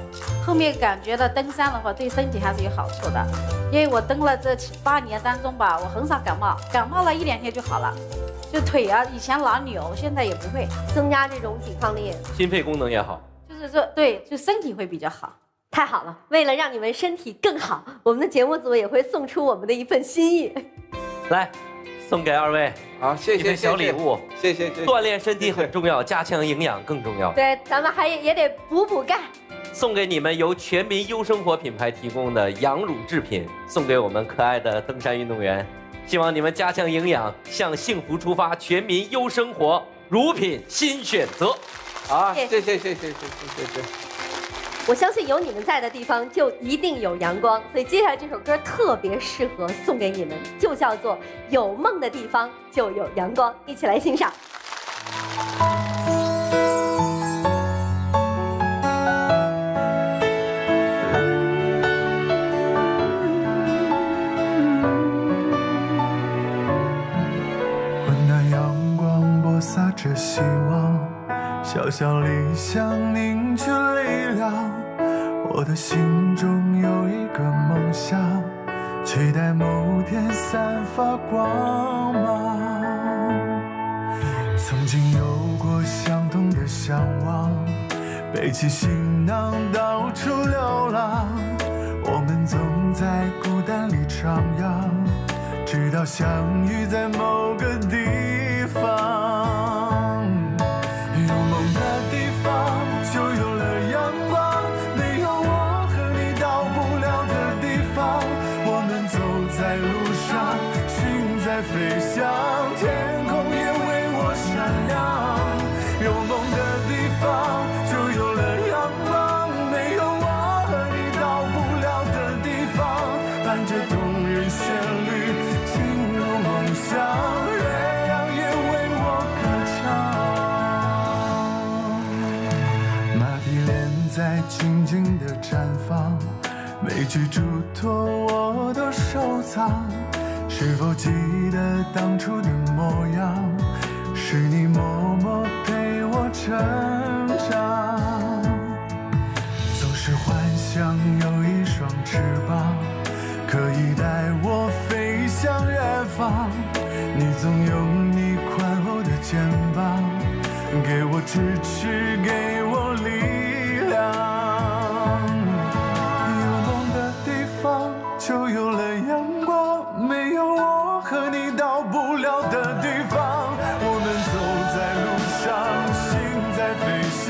后面感觉到登山的话对身体还是有好处的，因为我登了这7、8年当中吧，我很少感冒，感冒了1、2天就好了。就腿啊，以前老扭，现在也不会，增加这种抵抗力，心肺功能也好，就是说对，就身体会比较好。 太好了！为了让你们身体更好，我们的节目组也会送出我们的一份心意，来，送给二位。好，谢谢小礼物，谢谢。锻炼身体很重要，加强营养更重要。对，咱们也得补钙。送给你们由全民优生活品牌提供的羊乳制品，送给我们可爱的登山运动员。希望你们加强营养，向幸福出发，全民优生活乳品新选择。好，谢谢。 我相信有你们在的地方，就一定有阳光。所以接下来这首歌特别适合送给你们，就叫做《有梦的地方就有阳光》，一起来欣赏。温暖阳光播撒着希望，小小理想凝聚力量。 我的心中有一个梦想，期待某天散发光芒。曾经有过相同的向往，背起行囊到处流浪。我们总在孤单里徜徉，直到相遇在某个地方。有梦的地方就有了阳光。 在路上，心在飞翔，天空也为我闪亮。有梦的地方就有了阳光，没有我和你到不了的地方。伴着动人旋律，进入梦乡，月亮也为我歌唱。马蹄莲在静静的绽放。 每句嘱托我都收藏，是否记得当初的模样？是你默默陪我成长。总是幻想有一双翅膀，可以带我飞向远方。你总用你宽厚的肩膀，给我支持，给我力量。有梦的地方就有了阳光，没有我和你到不了的地方。我们走在路上，心在飞翔。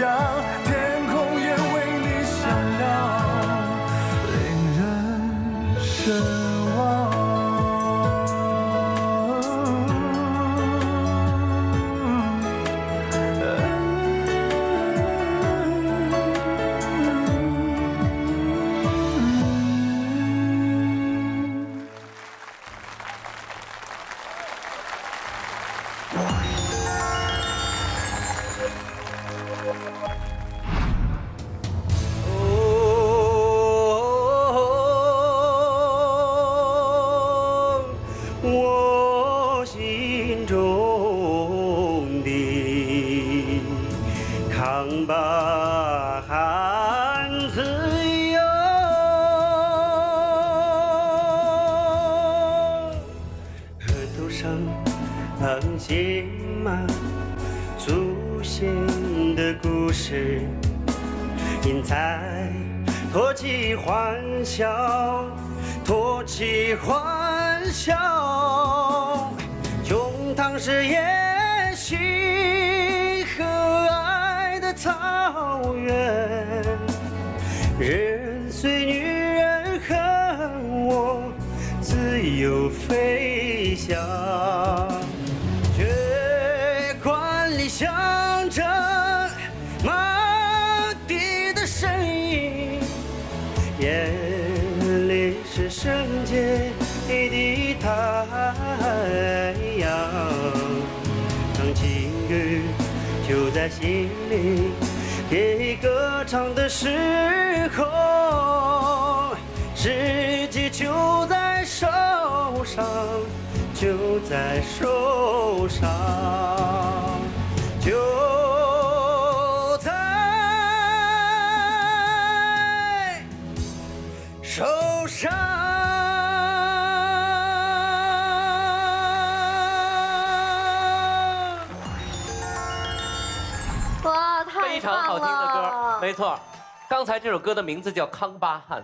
刚才这首歌的名字叫《康巴汉》，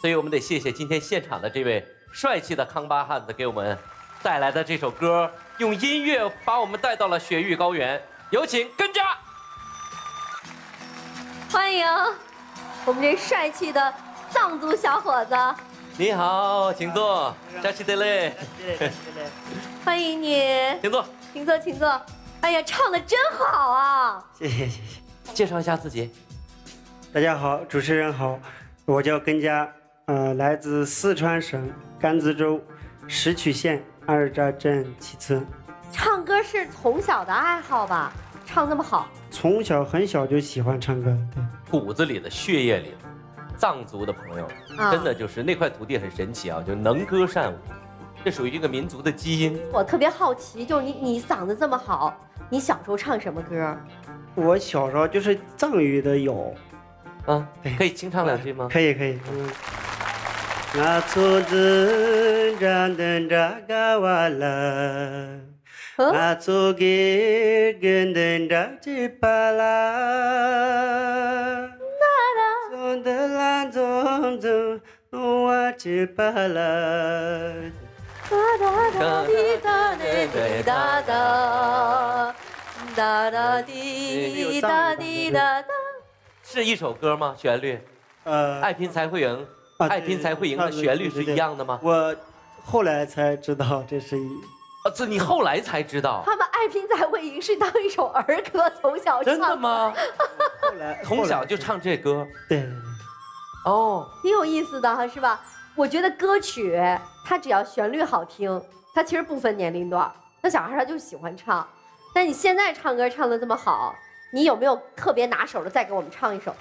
所以我们得谢谢今天现场的这位帅气的康巴汉子给我们带来的这首歌，用音乐把我们带到了雪域高原。有请根嘉，欢迎我们这帅气的藏族小伙子。你好，请坐。扎西德勒，欢迎你，请坐，请坐，请坐。哎呀，唱的真好啊！谢谢，谢谢。介绍一下自己。 大家好，主持人好，我叫根嘉，来自四川省甘孜州石渠县二扎镇旗村。唱歌是从小的爱好吧？唱那么好，从小很小就喜欢唱歌，对，骨子里的、血液里的。藏族的朋友，真的就是那块土地很神奇啊，就能歌善舞，这属于一个民族的基因。我特别好奇，就是你嗓子这么好，你小时候唱什么歌？我小时候就是藏语的有。 啊，可以清唱两句吗？可以，可以。我出自咱的扎嘎瓦拉，我出给跟的扎吉巴拉，从的拉从从我吉巴拉，哒哒哒滴哒滴哒哒，哒哒滴哒滴哒哒。 是一首歌吗？旋律，爱拼才会赢，爱拼才会赢的旋律是一样的吗？我后来才知道这是一，这你后来才知道？他们爱拼才会赢是当一首儿歌，从小唱。真的吗？后来从小就唱这歌。对。哦，挺有意思的哈，是吧？我觉得歌曲它只要旋律好听，它其实不分年龄段，那小孩他就喜欢唱。但你现在唱歌唱得这么好。 你有没有特别拿手的？再给我们唱一首。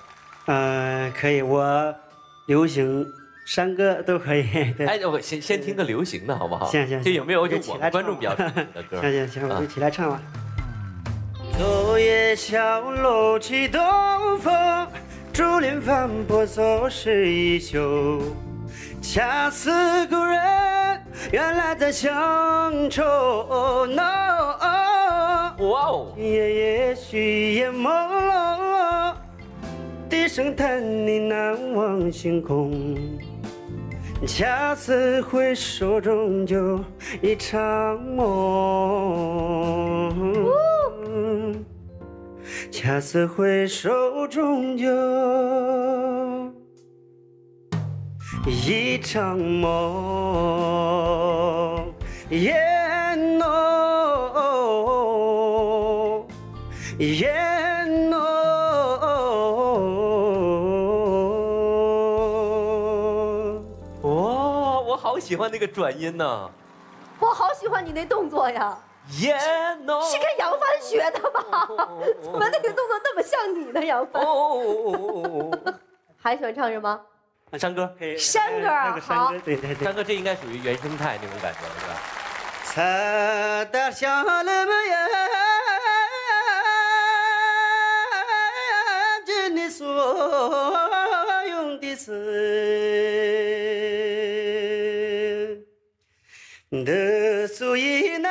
可以，我流行、山歌都可以。哎，我先听个流行的好不好？行行。这有没有就我们观众比较喜欢的歌？行行行，我就起来唱吧。昨夜小楼起东风，竹林翻婆娑湿衣袖。恰似故人，原来在乡愁。Oh no， 哇哦，也许也朦胧，低声叹你难忘星空。恰似回首终究一场梦。恰似回首，终究一场梦。Yeah no, yeah no。哇，我好喜欢那个转音呐！我好喜欢你那动作呀！ Yeah no， 是跟杨帆学的吧？怎么那个动作那么像你呢？杨帆。哦。还喜欢唱什么？山歌。山歌啊，好。山歌这应该属于原生态那种感觉，是吧？采得香了没呀？这你所用的词，的所以呢？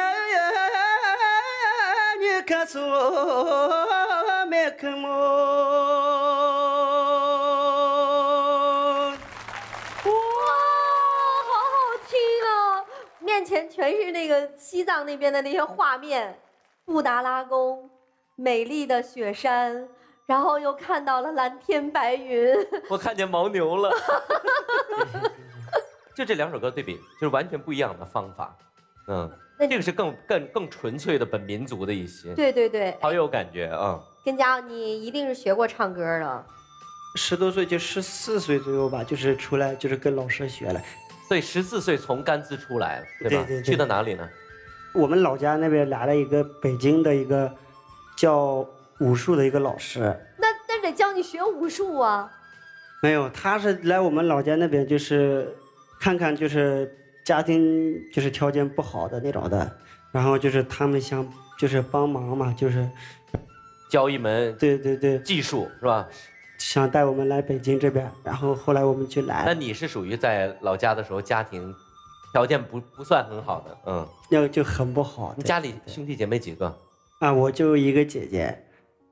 So make more。 哇，好好听啊！面前全是那个西藏那边的那些画面，布达拉宫，美丽的雪山，然后又看到了蓝天白云。我看见牦牛了。就这两首歌对比，就是完全不一样的方法。嗯。 这个是更纯粹的本民族的一些，对对对，好有感觉啊！跟佳傲，你一定是学过唱歌的，10多岁就14岁左右吧，就是出来就是跟老师学了，所以14岁从甘孜出来了，对吧？对对对去到哪里呢？我们老家那边来了一个北京的一个教武术的一个老师，那得教你学武术啊？没有，他是来我们老家那边就是看看就是。 家庭就是条件不好的那种的，然后就是他们想就是帮忙嘛，就是教一门对对对技术是吧？想带我们来北京这边，然后后来我们就来。那你是属于在老家的时候家庭条件不算很好的，嗯，那就很不好。你家里兄弟姐妹几个？啊，我就一个姐姐，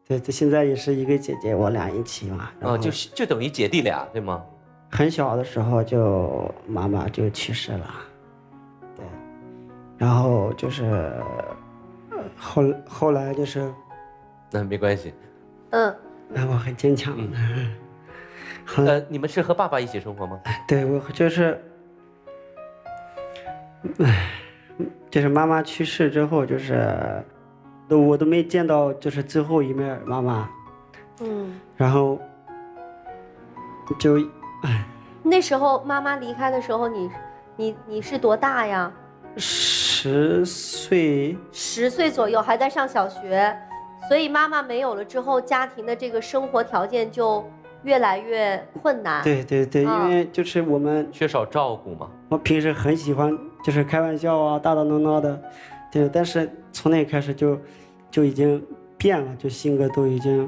对，这现在也是一个姐姐，我俩一起嘛。啊，就等于姐弟俩对吗？ 很小的时候就妈妈就去世了，对，然后就是后来就是，那没关系，嗯，那我很坚强。嗯、你们是和爸爸一起生活吗？对，我就是，唉，就是妈妈去世之后，就是我都没见到就是最后一面妈妈，嗯，然后就。 那时候妈妈离开的时候，你是多大呀？10岁，10岁左右，还在上小学，所以妈妈没有了之后，家庭的这个生活条件就越来越困难。对对对，因为就是我们缺少照顾嘛。我平时很喜欢就是开玩笑啊，大大闹闹的，对，但是从那开始就已经变了，就性格都已经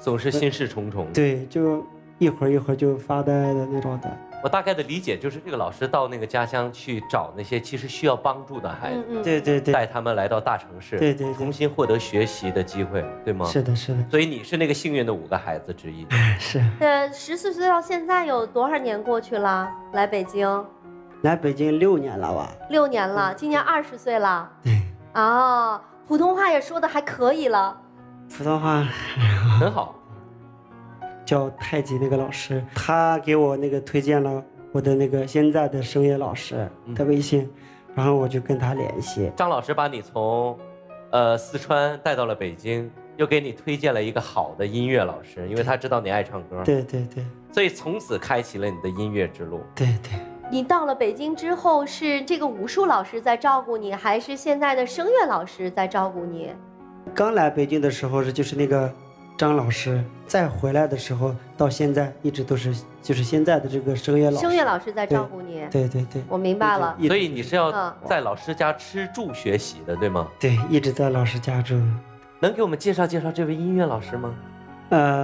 总是心事重重。对，就。 一会儿就发呆的那种的。我大概的理解就是，这个老师到那个家乡去找那些其实需要帮助的孩子，对对对，带他们来到大城市，对对，重新获得学习的机会，对吗？是的，是的。所以你是那个幸运的5个孩子之一。是。14岁到现在有多少年过去了？来北京，来北京6年了吧？6年了，今年20岁了。对。啊，普通话也说的还可以了。普通话很好。 叫太极那个老师，他给我那个推荐了我的那个现在的声乐老师的微信，然后我就跟他联系。张老师把你从，四川带到了北京，又给你推荐了一个好的音乐老师，因为他知道你爱唱歌。对对对。所以从此开启了你的音乐之路。对对。你到了北京之后，是这个武术老师在照顾你，还是现在的声乐老师在照顾你？刚来北京的时候是就是那个。 张老师再回来的时候，到现在一直都是就是现在的这个声乐老师，声乐老师在照顾你。对对对，我明白了。所以你是要在老师家吃住学习的，对吗？对，一直在老师家住。能给我们介绍介绍这位音乐老师吗？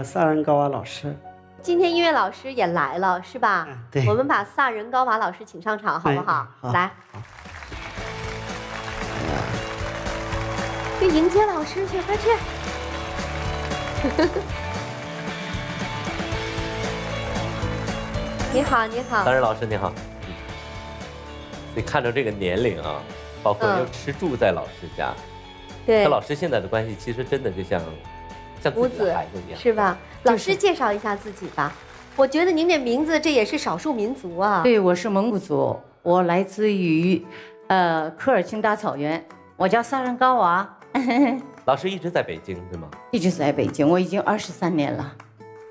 萨仁高娃老师，今天音乐老师也来了，是吧？对。我们把萨仁高娃老师请上场，好不好？好来。去迎接老师去，快去！你好，你好。萨仁老师，你好。你看着这个年龄啊，包括又吃住在老师家，对，和老师现在的关系其实真的就像自己的孩子一样，是吧？老师介绍一下自己吧。我觉得您这名字这也是少数民族啊。对，我是蒙古族，我来自于科尔沁大草原。 我叫萨仁高娃，老师一直在北京，对吗？一直在北京，我已经23年了。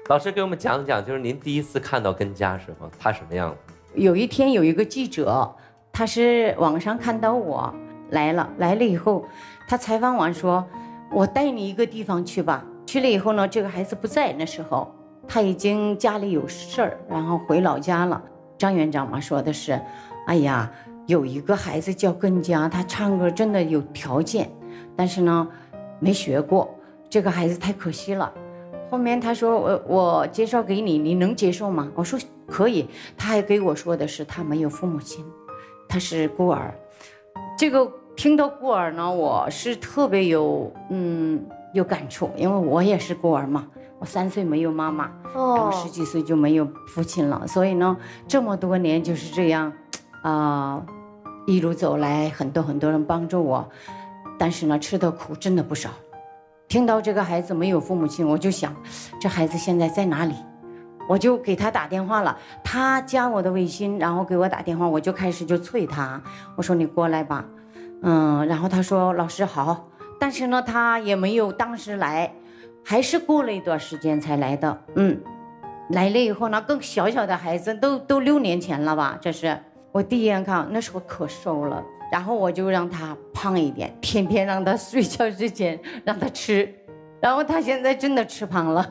老师给我们讲讲，就是您第一次看到跟家时候，他什么样子？有一天有一个记者，他是网上看到我来了以后，他采访完说：“我带你一个地方去吧。”去了以后呢，这个孩子不在，那时候他已经家里有事儿，然后回老家了。张园长嘛说的是：“哎呀。” 有一个孩子叫根家，他唱歌真的有条件，但是呢，没学过。这个孩子太可惜了。后面他说我介绍给你，你能接受吗？我说可以。他还给我说的是他没有父母亲，他是孤儿。这个听到孤儿呢，我是特别有感触，因为我也是孤儿嘛。我3岁没有妈妈，然后10几岁就没有父亲了，所以呢，这么多年就是这样，一路走来，很多人帮助我，但是呢，吃的苦真的不少。听到这个孩子没有父母亲，我就想，这孩子现在在哪里？我就给他打电话了，他加我的微信，然后给我打电话，我就开始就催他，我说你过来吧，然后他说老师好，但是呢，他也没有当时来，还是过了一段时间才来的，来了以后呢，更小的孩子都6年前了吧，这是。 我第一眼看，那时候可瘦了，然后我就让他胖一点，天天让他睡觉之前让他吃，然后他现在真的吃胖了，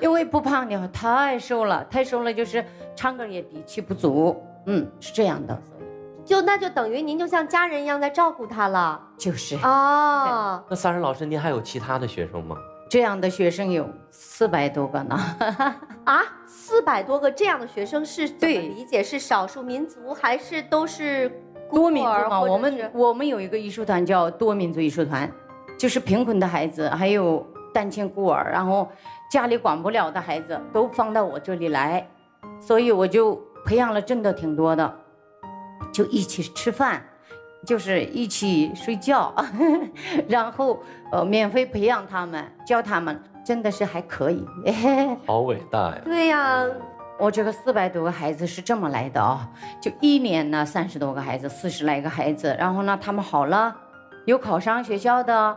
因为不胖了太瘦了就是唱歌也底气不足，是这样的，那就等于您就像家人一样在照顾他了，就是哦。那萨仁老师，您还有其他的学生吗？ 这样的学生有400多个呢，啊，400多个这样的学生是怎么理解？是少数民族还是都是多民族嘛？我们有一个艺术团叫多民族艺术团，就是贫困的孩子，还有单亲孤儿，然后家里管不了的孩子都放到我这里来，所以我就培养了真的挺多的，就一起吃饭。 就是一起睡觉，然后免费培养他们，教他们，真的是还可以。好伟大呀！对呀，我这个400多个孩子是这么来的啊，就一年呢30多个孩子，40来个孩子，然后呢他们好了，有考上学校的，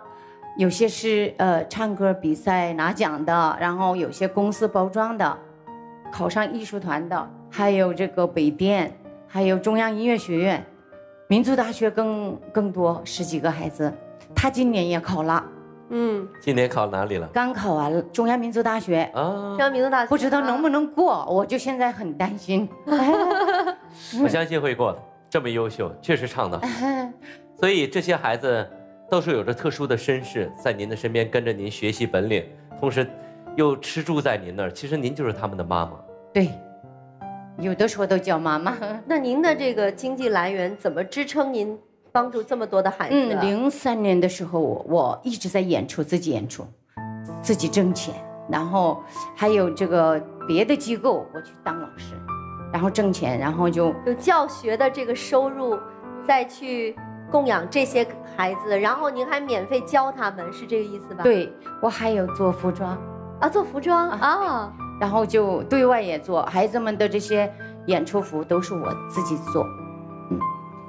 有些是唱歌比赛拿奖的，然后有些公司包装的，考上艺术团的，还有这个北电，还有中央音乐学院。 民族大学更多10几个孩子，他今年也考了，今年考哪里了？刚考完了中央民族大学啊，中央民族大学不知道能不能过，我就现在很担心。我相信会过的，这么优秀，确实唱得好，所以这些孩子都是有着特殊的身世，在您的身边跟着您学习本领，同时又吃住在您那儿，其实您就是他们的妈妈。对。 有的时候都叫妈妈。那您的这个经济来源怎么支撑您帮助这么多的孩子？03年的时候，我一直在演出，自己演出，自己挣钱，然后还有这个别的机构我去当老师，然后挣钱，然后就有教学的这个收入，再去供养这些孩子，然后您还免费教他们，是这个意思吧？对，我还有做服装啊，做服装啊。然后就对外也做，孩子们的这些演出服都是我自己做，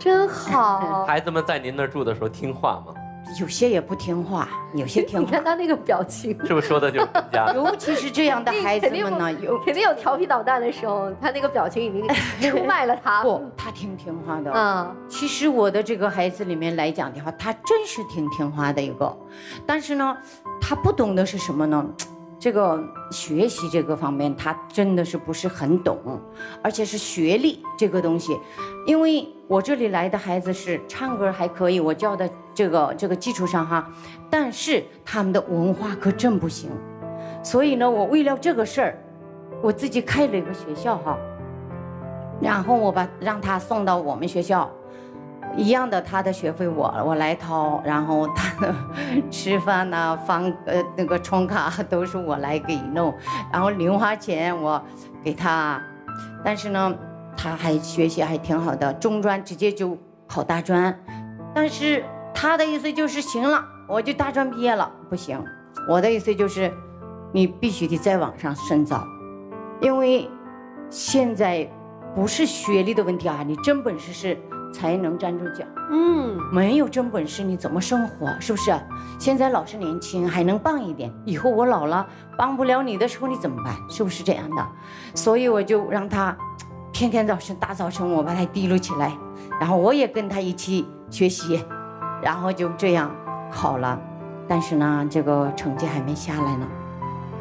真好。孩子们在您那儿住的时候听话吗？有些也不听话，有些听话。你看他那个表情，是不是说的就是人家？尤其是这样的孩子们呢，肯定有调皮捣蛋的时候，他那个表情已经出卖了他。不，他挺听话的。其实我的这个孩子里面来讲的话，他真是挺听话的一个，但是呢，他不懂的是什么呢？ 这个学习这个方面，他真的是不是很懂，而且是学历这个东西，因为我这里来的孩子是唱歌还可以，我教的这个基础上哈，但是他们的文化可真不行，所以呢，我为了这个事儿，我自己开了一个学校哈。然后我让他送到我们学校，一样的，他的学费我来掏，然后他的吃饭呐、那个充卡都是我来给弄，然后零花钱我给他，但是呢，他还学习还挺好的，中专直接就考大专，但是他的意思就是行了，我就大专毕业了，不行，我的意思就是你必须得再往上深造，因为现在不是学历的问题啊，你真本事是。 才能站住脚。嗯，没有真本事，你怎么生活？是不是？现在老是年轻，还能帮一点。以后我老了，帮不了你的时候，你怎么办？是不是这样的？所以我就让他，天天早晨大早晨，我把他提溜起来，然后我也跟他一起学习，然后就这样考了。但是呢，这个成绩还没下来呢，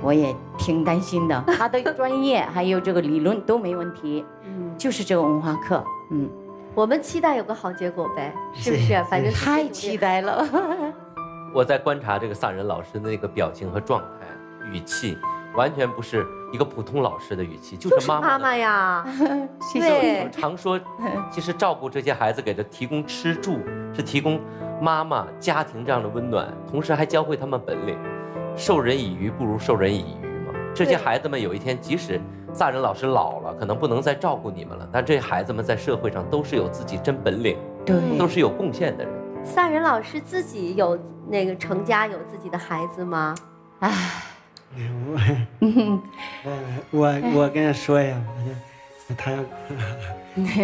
我也挺担心的。他的专业还有这个理论都没问题，嗯，就是这个文化课，嗯。 我们期待有个好结果呗，是不是、啊？反正太期待了。我在观察这个丧人老师的那个表情和状态、语气，完全不是一个普通老师的语气，就是妈妈呀。对，我常说，其实照顾这些孩子，给他提供吃住，是提供妈妈家庭这样的温暖，同时还教会他们本领。授人以鱼不如授人以渔嘛。这些孩子们有一天，即使 大人老师老了，可能不能再照顾你们了，但这孩子们在社会上都是有自己真本领，对，都是有贡献的人。萨仁老师自己有那个成家有自己的孩子吗？唉，我跟他说呀，他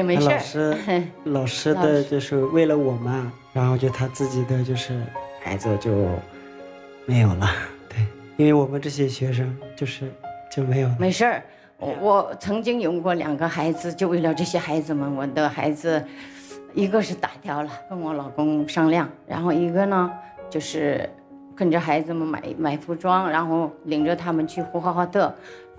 没事。老师的就是为了我嘛，然后就他自己的就是孩子就没有了，对，因为我们这些学生就没有没事儿。 我曾经有过2个孩子，就为了这些孩子们，我的孩子，一个是打掉了，跟我老公商量，然后一个呢就是跟着孩子们买服装，然后领着他们去呼和浩特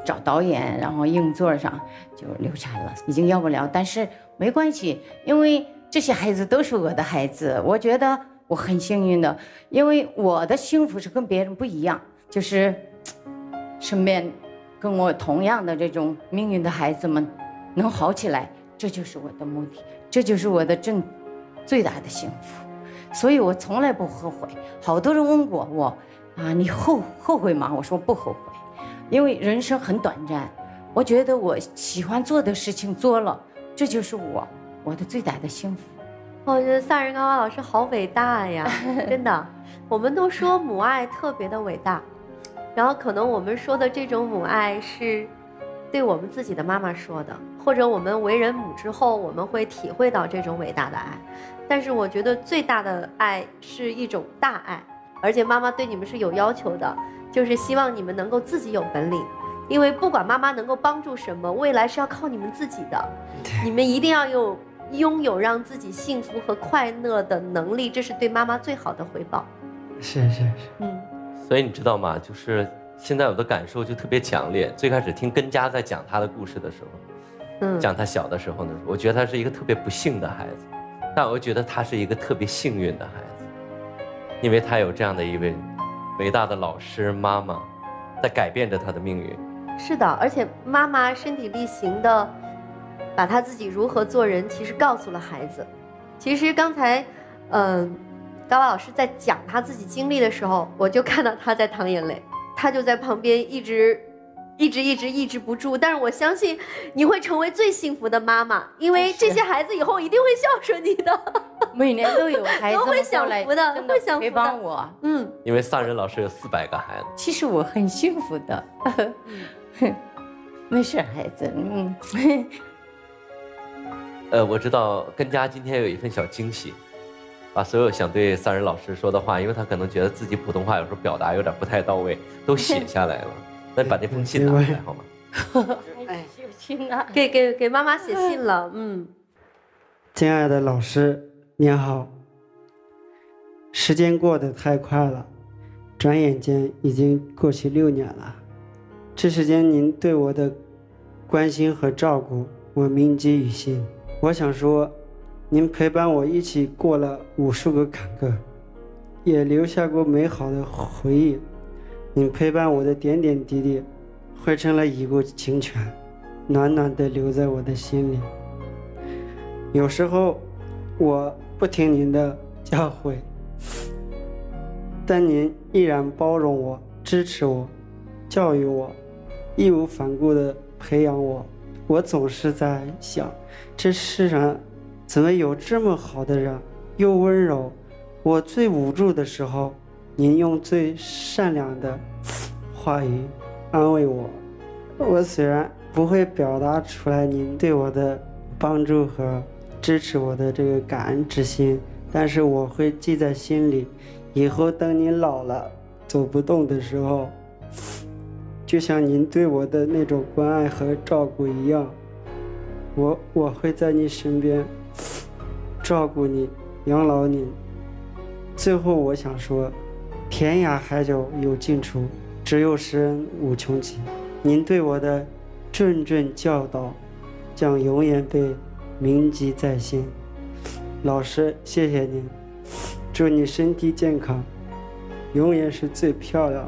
找导演，然后硬座上就流产了，已经要不了，但是没关系，因为这些孩子都是我的孩子，我觉得我很幸运的，因为我的幸福是跟别人不一样，就是身边。 跟我同样的这种命运的孩子们，能好起来，这就是我的目的，这就是我的最大的幸福。所以我从来不后悔。好多人问过我，啊，你后悔吗？我说不后悔，因为人生很短暂。我觉得我喜欢做的事情做了，这就是我的最大的幸福。我觉得萨仁高娃老师好伟大呀，真的。我们都说母爱特别的伟大。 然后可能我们说的这种母爱是，对我们自己的妈妈说的，或者我们为人母之后，我们会体会到这种伟大的爱。但是我觉得最大的爱是一种大爱，而且妈妈对你们是有要求的，就是希望你们能够自己有本领，因为不管妈妈能够帮助什么，未来是要靠你们自己的，你们一定要拥有让自己幸福和快乐的能力，这是对妈妈最好的回报。是，嗯。 所以你知道吗？就是现在我的感受就特别强烈。最开始听根嘉在讲他的故事的时候，讲他小的时候呢，我觉得他是一个特别不幸的孩子，但我觉得他是一个特别幸运的孩子，因为他有这样的一位伟大的老师妈妈，在改变着他的命运。是的，而且妈妈身体力行的把他自己如何做人，其实告诉了孩子。其实刚才，高娃老师在讲他自己经历的时候，我就看到他在淌眼泪，他就在旁边一直抑制不住。但是我相信你会成为最幸福的妈妈，因为这些孩子以后一定会孝顺你的。每年都有孩子都会享福的，真的会享福的。陪伴我，嗯，因为丧人老师有400个孩子。其实我很幸福的，没事，孩子，嗯。我知道根嘉今天有一份小惊喜。 把所有想对丧人老师说的话，因为他可能觉得自己普通话有时候表达有点不太到位，都写下来了。那你把这封信拿出来好吗？哎，有信啊！给妈妈写信了。嗯，亲爱的老师，您好。时间过得太快了，转眼间已经过去6年了。这时间您对我的关心和照顾，我铭记于心。我想说。 您陪伴我一起过了无数个坎坷，也留下过美好的回忆。你陪伴我的点点滴滴，汇成了一股清泉，暖暖地留在我的心里。有时候我不听您的教诲，但您依然包容我、支持我、教育我，义无反顾地培养我。我总是在想，这世上怎么有这么好的人，又温柔。我最无助的时候，您用最善良的话语安慰我。我虽然不会表达出来您对我的帮助和支持我的这个感恩之心，但是我会记在心里。以后等您老了走不动的时候，就像您对我的那种关爱和照顾一样，我会在你身边照顾你、养老你。最后我想说，天涯海角有尽处，只有时人无穷极。您对我的谆谆教导将永远被铭记在心。老师，谢谢您，祝你身体健康，永远是最漂亮。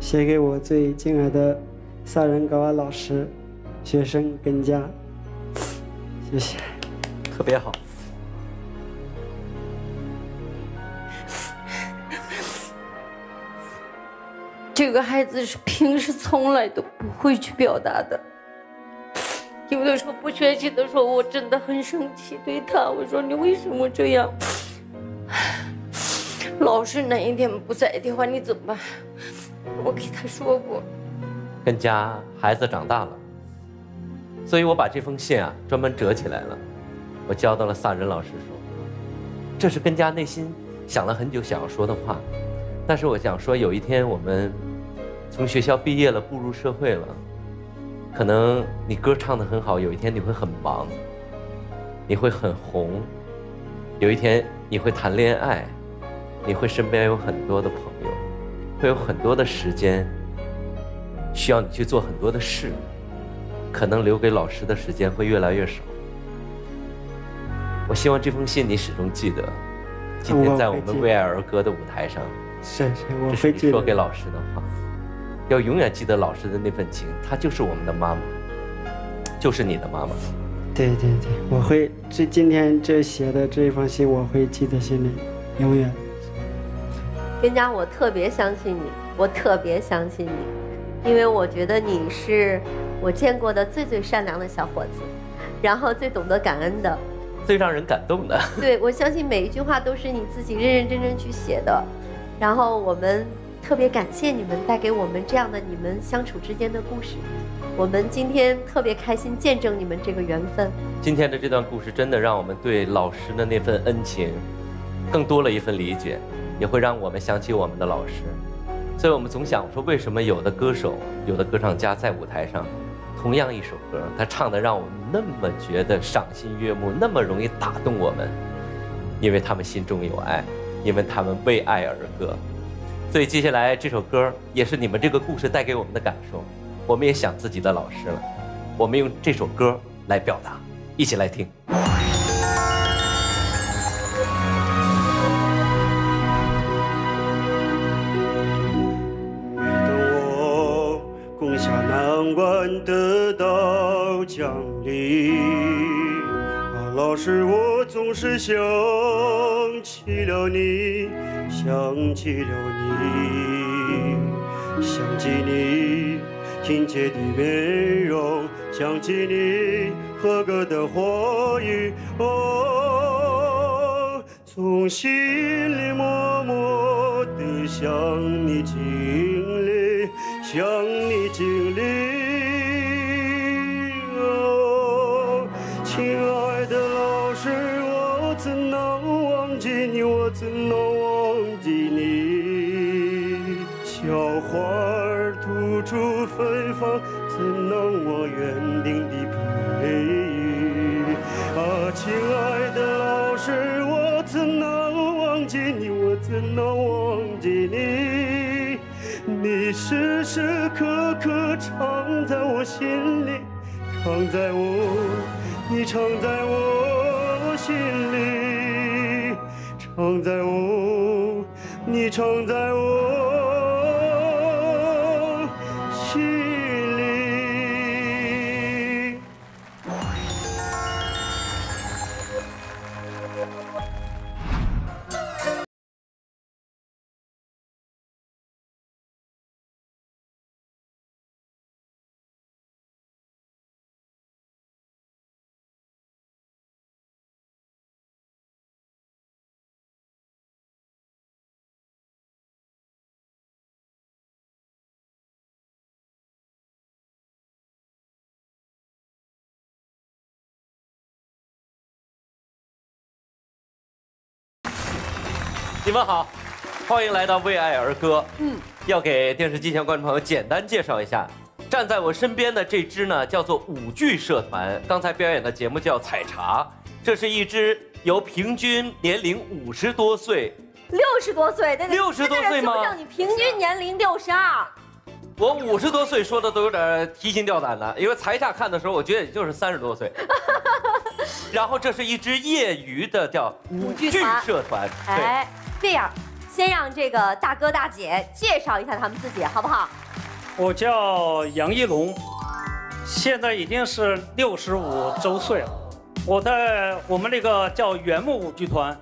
写给我最敬爱的萨仁高娃老师、学生跟家，谢谢。特别好。这个孩子是平时从来都不会去表达的。有的时候不学习的时候，我真的很生气，对他，我说你为什么这样？老师哪一天不在的话，你怎么办？我给他说过。跟家孩子长大了，所以我把这封信啊专门折起来了，我交到了萨仁老师说。这是跟家内心想了很久想要说的话，但是我想说，有一天我们。从学校毕业了，步入社会了，可能你歌唱得很好，有一天你会很忙，你会很红，有一天你会谈恋爱，你会身边有很多的朋友，会有很多的时间需要你去做很多的事，可能留给老师的时间会越来越少。我希望这封信你始终记得，今天在我们为爱而歌的舞台上，是我会记得说给老师的话。要永远记得老师的那份情，她就是我们的妈妈，就是你的妈妈。对，我会今天写的这一封信，我会记在心里，永远。跟家，我特别相信你，我特别相信你，因为我觉得你是我见过的最善良的小伙子，然后最懂得感恩的，最让人感动的。对，我相信每一句话都是你自己认认真真去写的，然后我们。特别感谢你们带给我们这样的你们相处之间的故事，我们今天特别开心见证你们这个缘分。今天的这段故事真的让我们对老师的那份恩情更多了一份理解，也会让我们想起我们的老师。所以我们总想说，为什么有的歌手、有的歌唱家在舞台上同样一首歌，他唱得让我们那么觉得赏心悦目，那么容易打动我们，因为他们心中有爱，因为他们为爱而歌。所以接下来这首歌也是你们这个故事带给我们的感受，我们也想自己的老师了，我们用这首歌来表达，一起来听。每当我攻下难关得到奖励，老师我总是想起了你。想起了你，想起你亲切的面容，想起你合格的话语，哦，从心里默默地向你敬礼，向你敬礼，哦，亲爱的老师，我怎能忘记你，我怎能花儿吐出芬芳，怎能我园丁的培育？啊，亲爱的老师，我怎能忘记你？我怎能忘记你？你时时刻刻常在我心里，常在我，你常在我心里，常在我，你常在我。你们好，欢迎来到《为爱而歌》。要给电视机前观众朋友简单介绍一下，站在我身边的这支呢叫做舞剧社团，刚才表演的节目叫《采茶》，这是一支由平均年龄50多岁。 60多岁，对对，60多岁吗？你平均年龄62。我50多岁说的都有点提心吊胆的，因为台下看的时候，我觉得也就是30多岁。然后这是一支业余的叫舞剧社团。哎，这样，先让这个大哥大姐介绍一下他们自己，好不好？我叫杨一龙，现在已经是65周岁了。我在我们那个叫原木舞剧团，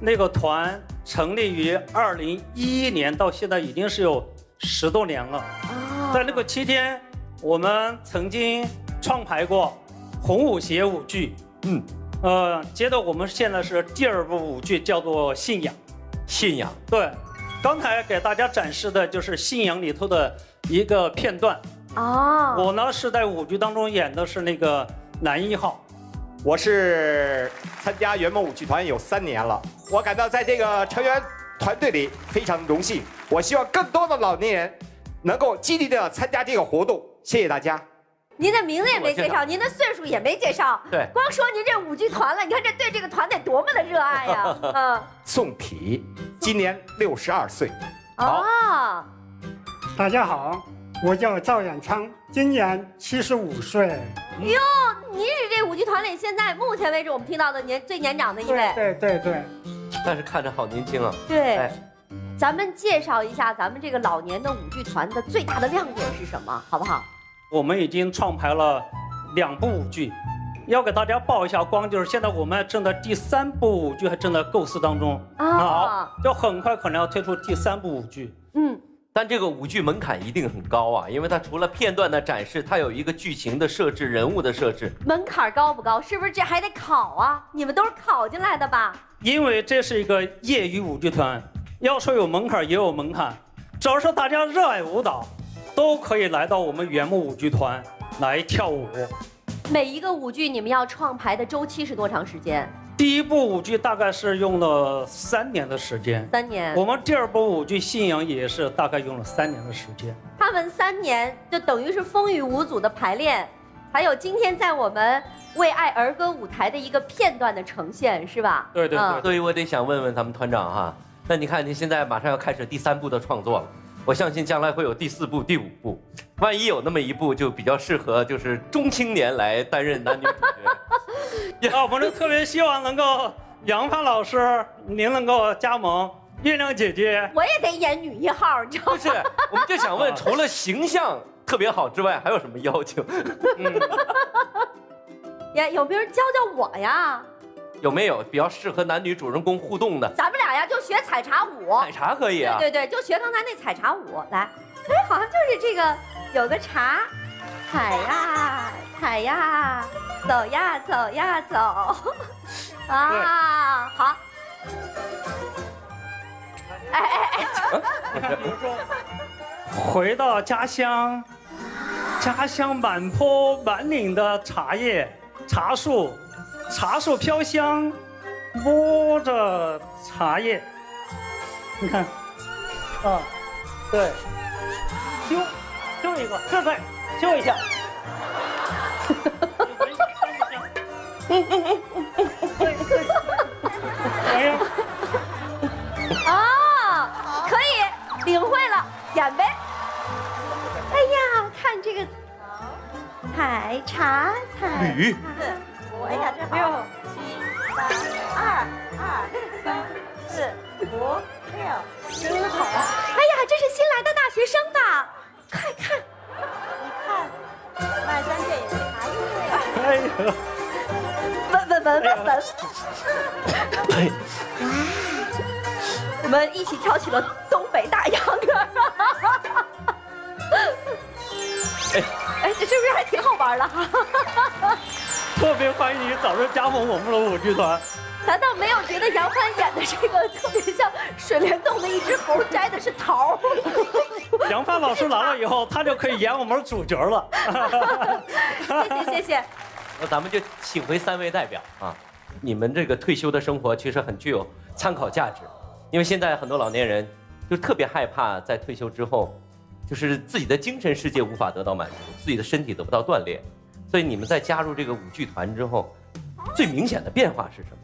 那个团。 成立于2011年，到现在已经是有10多年了。在那个期间，我们曾经创排过红舞鞋舞剧，接着我们现在是第2部舞剧，叫做《信仰》。信仰，对。刚才给大家展示的就是《信仰》里头的一个片段。哦。我呢是在舞剧当中演的是那个男1号。 我是参加圆梦舞剧团有3年了，我感到在这个成员团队里非常荣幸。我希望更多的老年人能够积极的参加这个活动，谢谢大家。您的名字也没介绍，您的岁数也没介绍，对，光说您这舞剧团了，你看这对这个团得多么的热爱呀！宋体，今年62岁。哦，大家好，我叫赵远昌，今年75岁。 哟，您是这舞剧团里现在目前为止我们听到的最年长的一位，对，但是看着好年轻啊。对，哎、咱们介绍一下咱们这个老年的舞剧团的最大的亮点是什么，好不好？我们已经创排了2部舞剧，要给大家曝一下光，就是现在我们正在第3部舞剧还正在构思当中，好，就很快可能要推出第3部舞剧。嗯。 但这个舞剧门槛一定很高啊，因为它除了片段的展示，它有一个剧情的设置、人物的设置。门槛高不高？是不是这还得考啊？你们都是考进来的吧？因为这是一个业余舞剧团，要说有门槛也有门槛，只要是大家热爱舞蹈，都可以来到我们原木舞剧团来跳舞。每一个舞剧你们要创排的周期是多长时间？ 第1部舞剧大概是用了3年的时间，3年。我们第2部舞剧《信仰》也是大概用了3年的时间。他们3年就等于是风雨无阻的排练，还有今天在我们为爱而歌舞台的一个片段的呈现，是吧？对。所以我得想问问咱们团长哈，那你看您现在马上要开始第3部的创作了，我相信将来会有第4部、第5部，万一有那么一部就比较适合就是中青年来担任男女主角。我们就特别希望能够杨帆老师您能够加盟月亮姐姐，我也得演女1号，你知道吗？不是，我们就想问，除了形象特别好之外，还有什么要求？有没有人教教我呀？有没有比较适合男女主人公互动的？咱们俩呀，就学采茶舞，采茶可以啊。对，就学刚才那采茶舞来。哎，好像就是这个，有个茶，采呀采呀。 走呀走呀走，啊好，哎，比如说，回到家乡，家乡满坡满岭的茶叶，茶树飘香，摸着茶叶，你看，啊，对，揪一个，对，揪一下。 哦，可以，领会了，演呗。哎呀，看这个，采茶采吕，哎呀，这6、7、8、2、4、5、6，真好啊！哎呀，这是新来的大学生吧？快看，你看，外三件也是茶叶呀。哎呦。 闻，我们一起跳起了东北大秧歌。哎，这是不是还挺好玩的？特别欢迎你早日加盟我们的舞剧团。难道没有觉得杨帆演的这个特别像水帘洞的一只猴摘的是桃？杨帆老师来了以后，他就可以演我们主角了。谢谢。 那咱们就请回3位代表啊！你们这个退休的生活其实很具有参考价值。因为现在很多老年人就特别害怕在退休之后，就是自己的精神世界无法得到满足，自己的身体得不到锻炼。所以你们在加入这个舞剧团之后，最明显的变化是什么？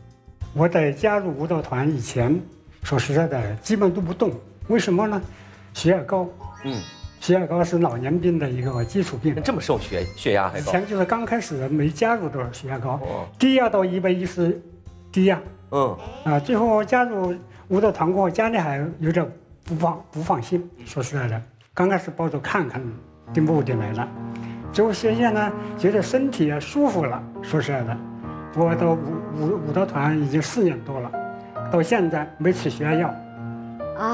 我在加入舞蹈团以前，说实在的，基本都不动。为什么呢？血压高。嗯。 血压高是老年病的一个基础病。这么瘦，血压还高？以前就是刚开始没加入的时候血压高，低压到110低压。嗯啊，最后加入舞蹈团过后，家里还有点不放心。说实在的，刚开始抱着看看的目的来了，结果渐渐呢，觉得身体也舒服了。说实在的，我到舞蹈团已经4年多了，到现在没吃血压药。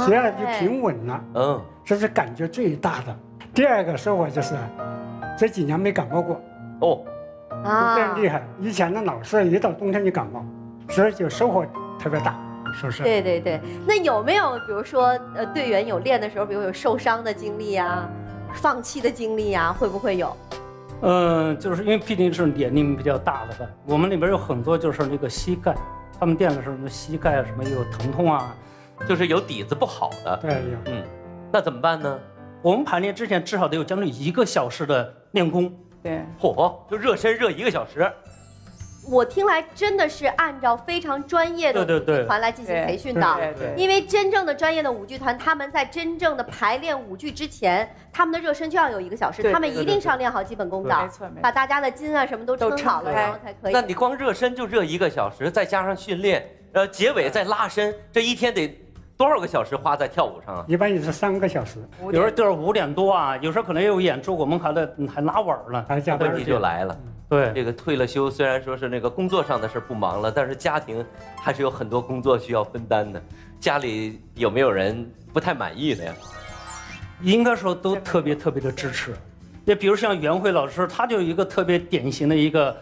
血压就平稳了，嗯，这是感觉最大的。第二个收获就是这几年没感冒过，哦，啊，这样厉害。以前呢老是一到冬天就感冒，所以就收获特别大，是不是？对对对。那有没有比如说队员有练的时候，比如有受伤的经历啊，放弃的经历啊，会不会有？就是因为毕竟是年龄比较大的吧，我们里边有很多就是那个膝盖，他们练的时候什么膝盖啊什么有疼痛啊。 就是有底子不好的，对，嗯，那怎么办呢？我们排练之前至少得有将近1个小时的练功，对，嚯，就热身热1个小时。我听来真的是按照非常专业的舞剧团来进行培训的，对，因为真正的专业的舞剧团，他们在真正的排练舞剧之前，他们的热身就要有1个小时，他们一定是要练好基本功的，没错，把大家的筋啊什么都撑好了，然后才可以。那你光热身就热1个小时，再加上训练，结尾再拉伸，这一天得。 多少个小时花在跳舞上啊？一般也是3个小时，有时候就是5点多啊，有时候可能也有演出，我们还拉晚了，问题就来了。对，这个退了休，虽然说是那个工作上的事不忙了，但是家庭还是有很多工作需要分担的。家里有没有人不太满意的呀？应该说都特别的支持。也比如像袁慧老师，他就有一个特别典型的一个，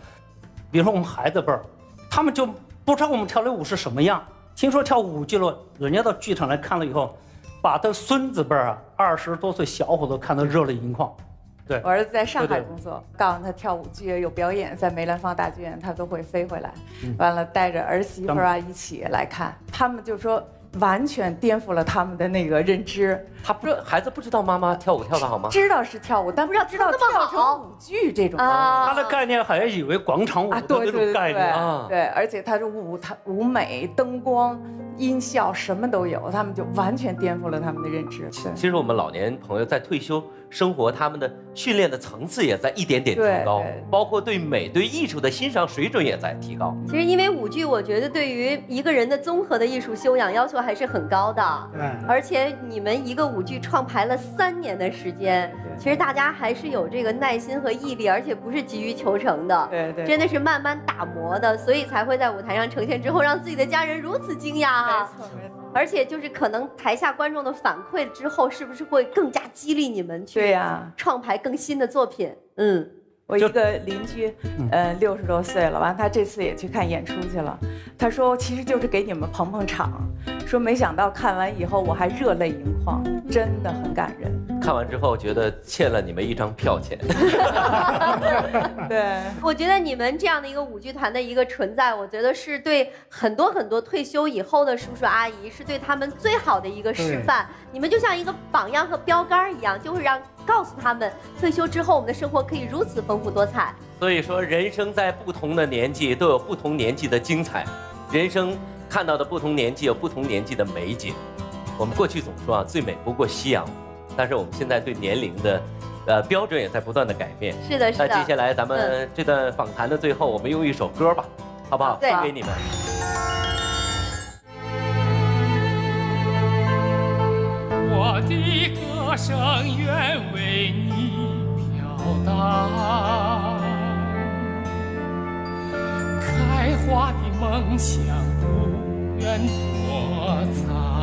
比如说我们孩子辈儿，他们就不知道我们跳的舞是什么样。 听说跳舞剧了，人家到剧场来看了以后，把他孙子辈儿啊，20多岁小伙子看得热泪盈眶。对，我儿子在上海工作，告诉他跳舞剧有表演，在梅兰芳大剧院，他都会飞回来，完了带着儿媳妇啊一起来看，他们就说完全颠覆了他们的那个认知。他不孩子不知道妈妈跳舞跳得好吗？知道是跳舞，但不知道跳成舞剧这种。他的概念好像以为广场舞的那种概念啊。对，而且他是舞美、灯光、音效什么都有，他们就完全颠覆了他们的认知。其实我们老年朋友在退休生活，他们的训练的层次也在一点点提高，包括对美、对艺术的欣赏水准也在提高。其实因为舞剧，我觉得对于一个人的综合的艺术修养要求还是很高的。对，而且你们一个舞剧创排了3年的时间。 其实大家还是有这个耐心和毅力，而且不是急于求成的，对对，真的是慢慢打磨的，所以才会在舞台上呈现之后，让自己的家人如此惊讶啊！没错没错。而且就是可能台下观众的反馈之后，是不是会更加激励你们去创排更新的作品？嗯，我一个邻居，60多岁了，完他这次也去看演出去了，他说其实就是给你们捧捧场，说没想到看完以后我还热泪盈眶，真的很感人。 看完之后觉得欠了你们1张票钱。对，我觉得你们这样的一个舞剧团的一个存在，我觉得是对很多退休以后的叔叔阿姨，是对他们最好的一个示范。你们就像一个榜样和标杆一样，就会告诉他们，退休之后我们的生活可以如此丰富多彩。所以说，人生在不同的年纪都有不同年纪的精彩，人生看到的不同年纪有不同年纪的美景。我们过去总说啊，最美不过夕阳。 但是我们现在对年龄的，标准也在不断的改变。是的，是的。那接下来咱们这段访谈的最后，我们用一首歌吧，好不好？对，给你们。我的歌声愿为你飘荡，开花的梦想不愿躲藏。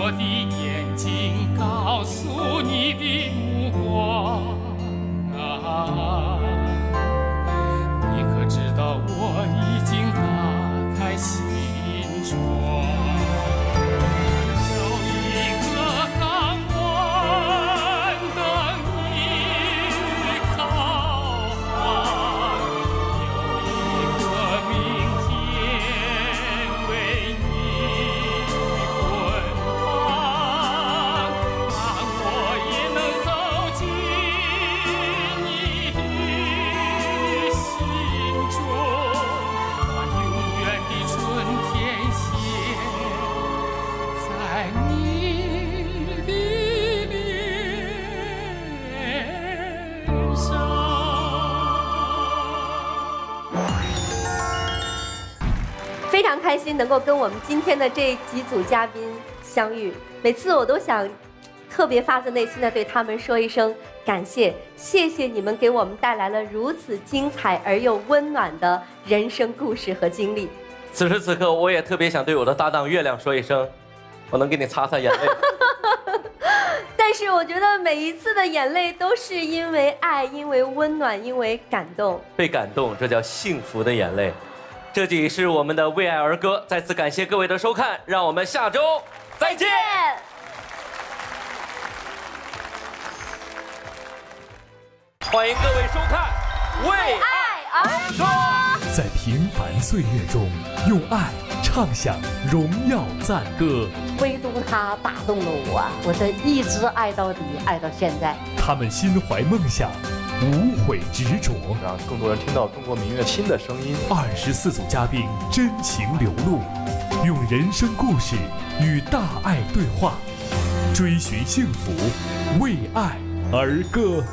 我的眼睛告诉你的目光啊，你可知道我已经打开心窗？有一个港湾等你靠岸，有一个明天。常开心能够跟我们今天的这几组嘉宾相遇，每次我都想特别发自内心的对他们说一声感谢，谢谢你们给我们带来了如此精彩而又温暖的人生故事和经历。此时此刻，我也特别想对我的搭档月亮说一声，我能给你擦擦眼泪。但是我觉得每一次的眼泪都是因为爱，因为温暖，因为感动。被感动，这叫幸福的眼泪。这里是我们的为爱而歌，再次感谢各位的收看，让我们下周再见。欢迎各位收看《为爱而歌》。在平凡岁月中，用爱唱响荣耀赞歌。唯独他打动了我这一直爱到底，爱到现在。他们心怀梦想，无悔执着，让更多人听到中国民乐新的声音。24组嘉宾真情流露，用人生故事与大爱对话，追寻幸福，为爱而歌。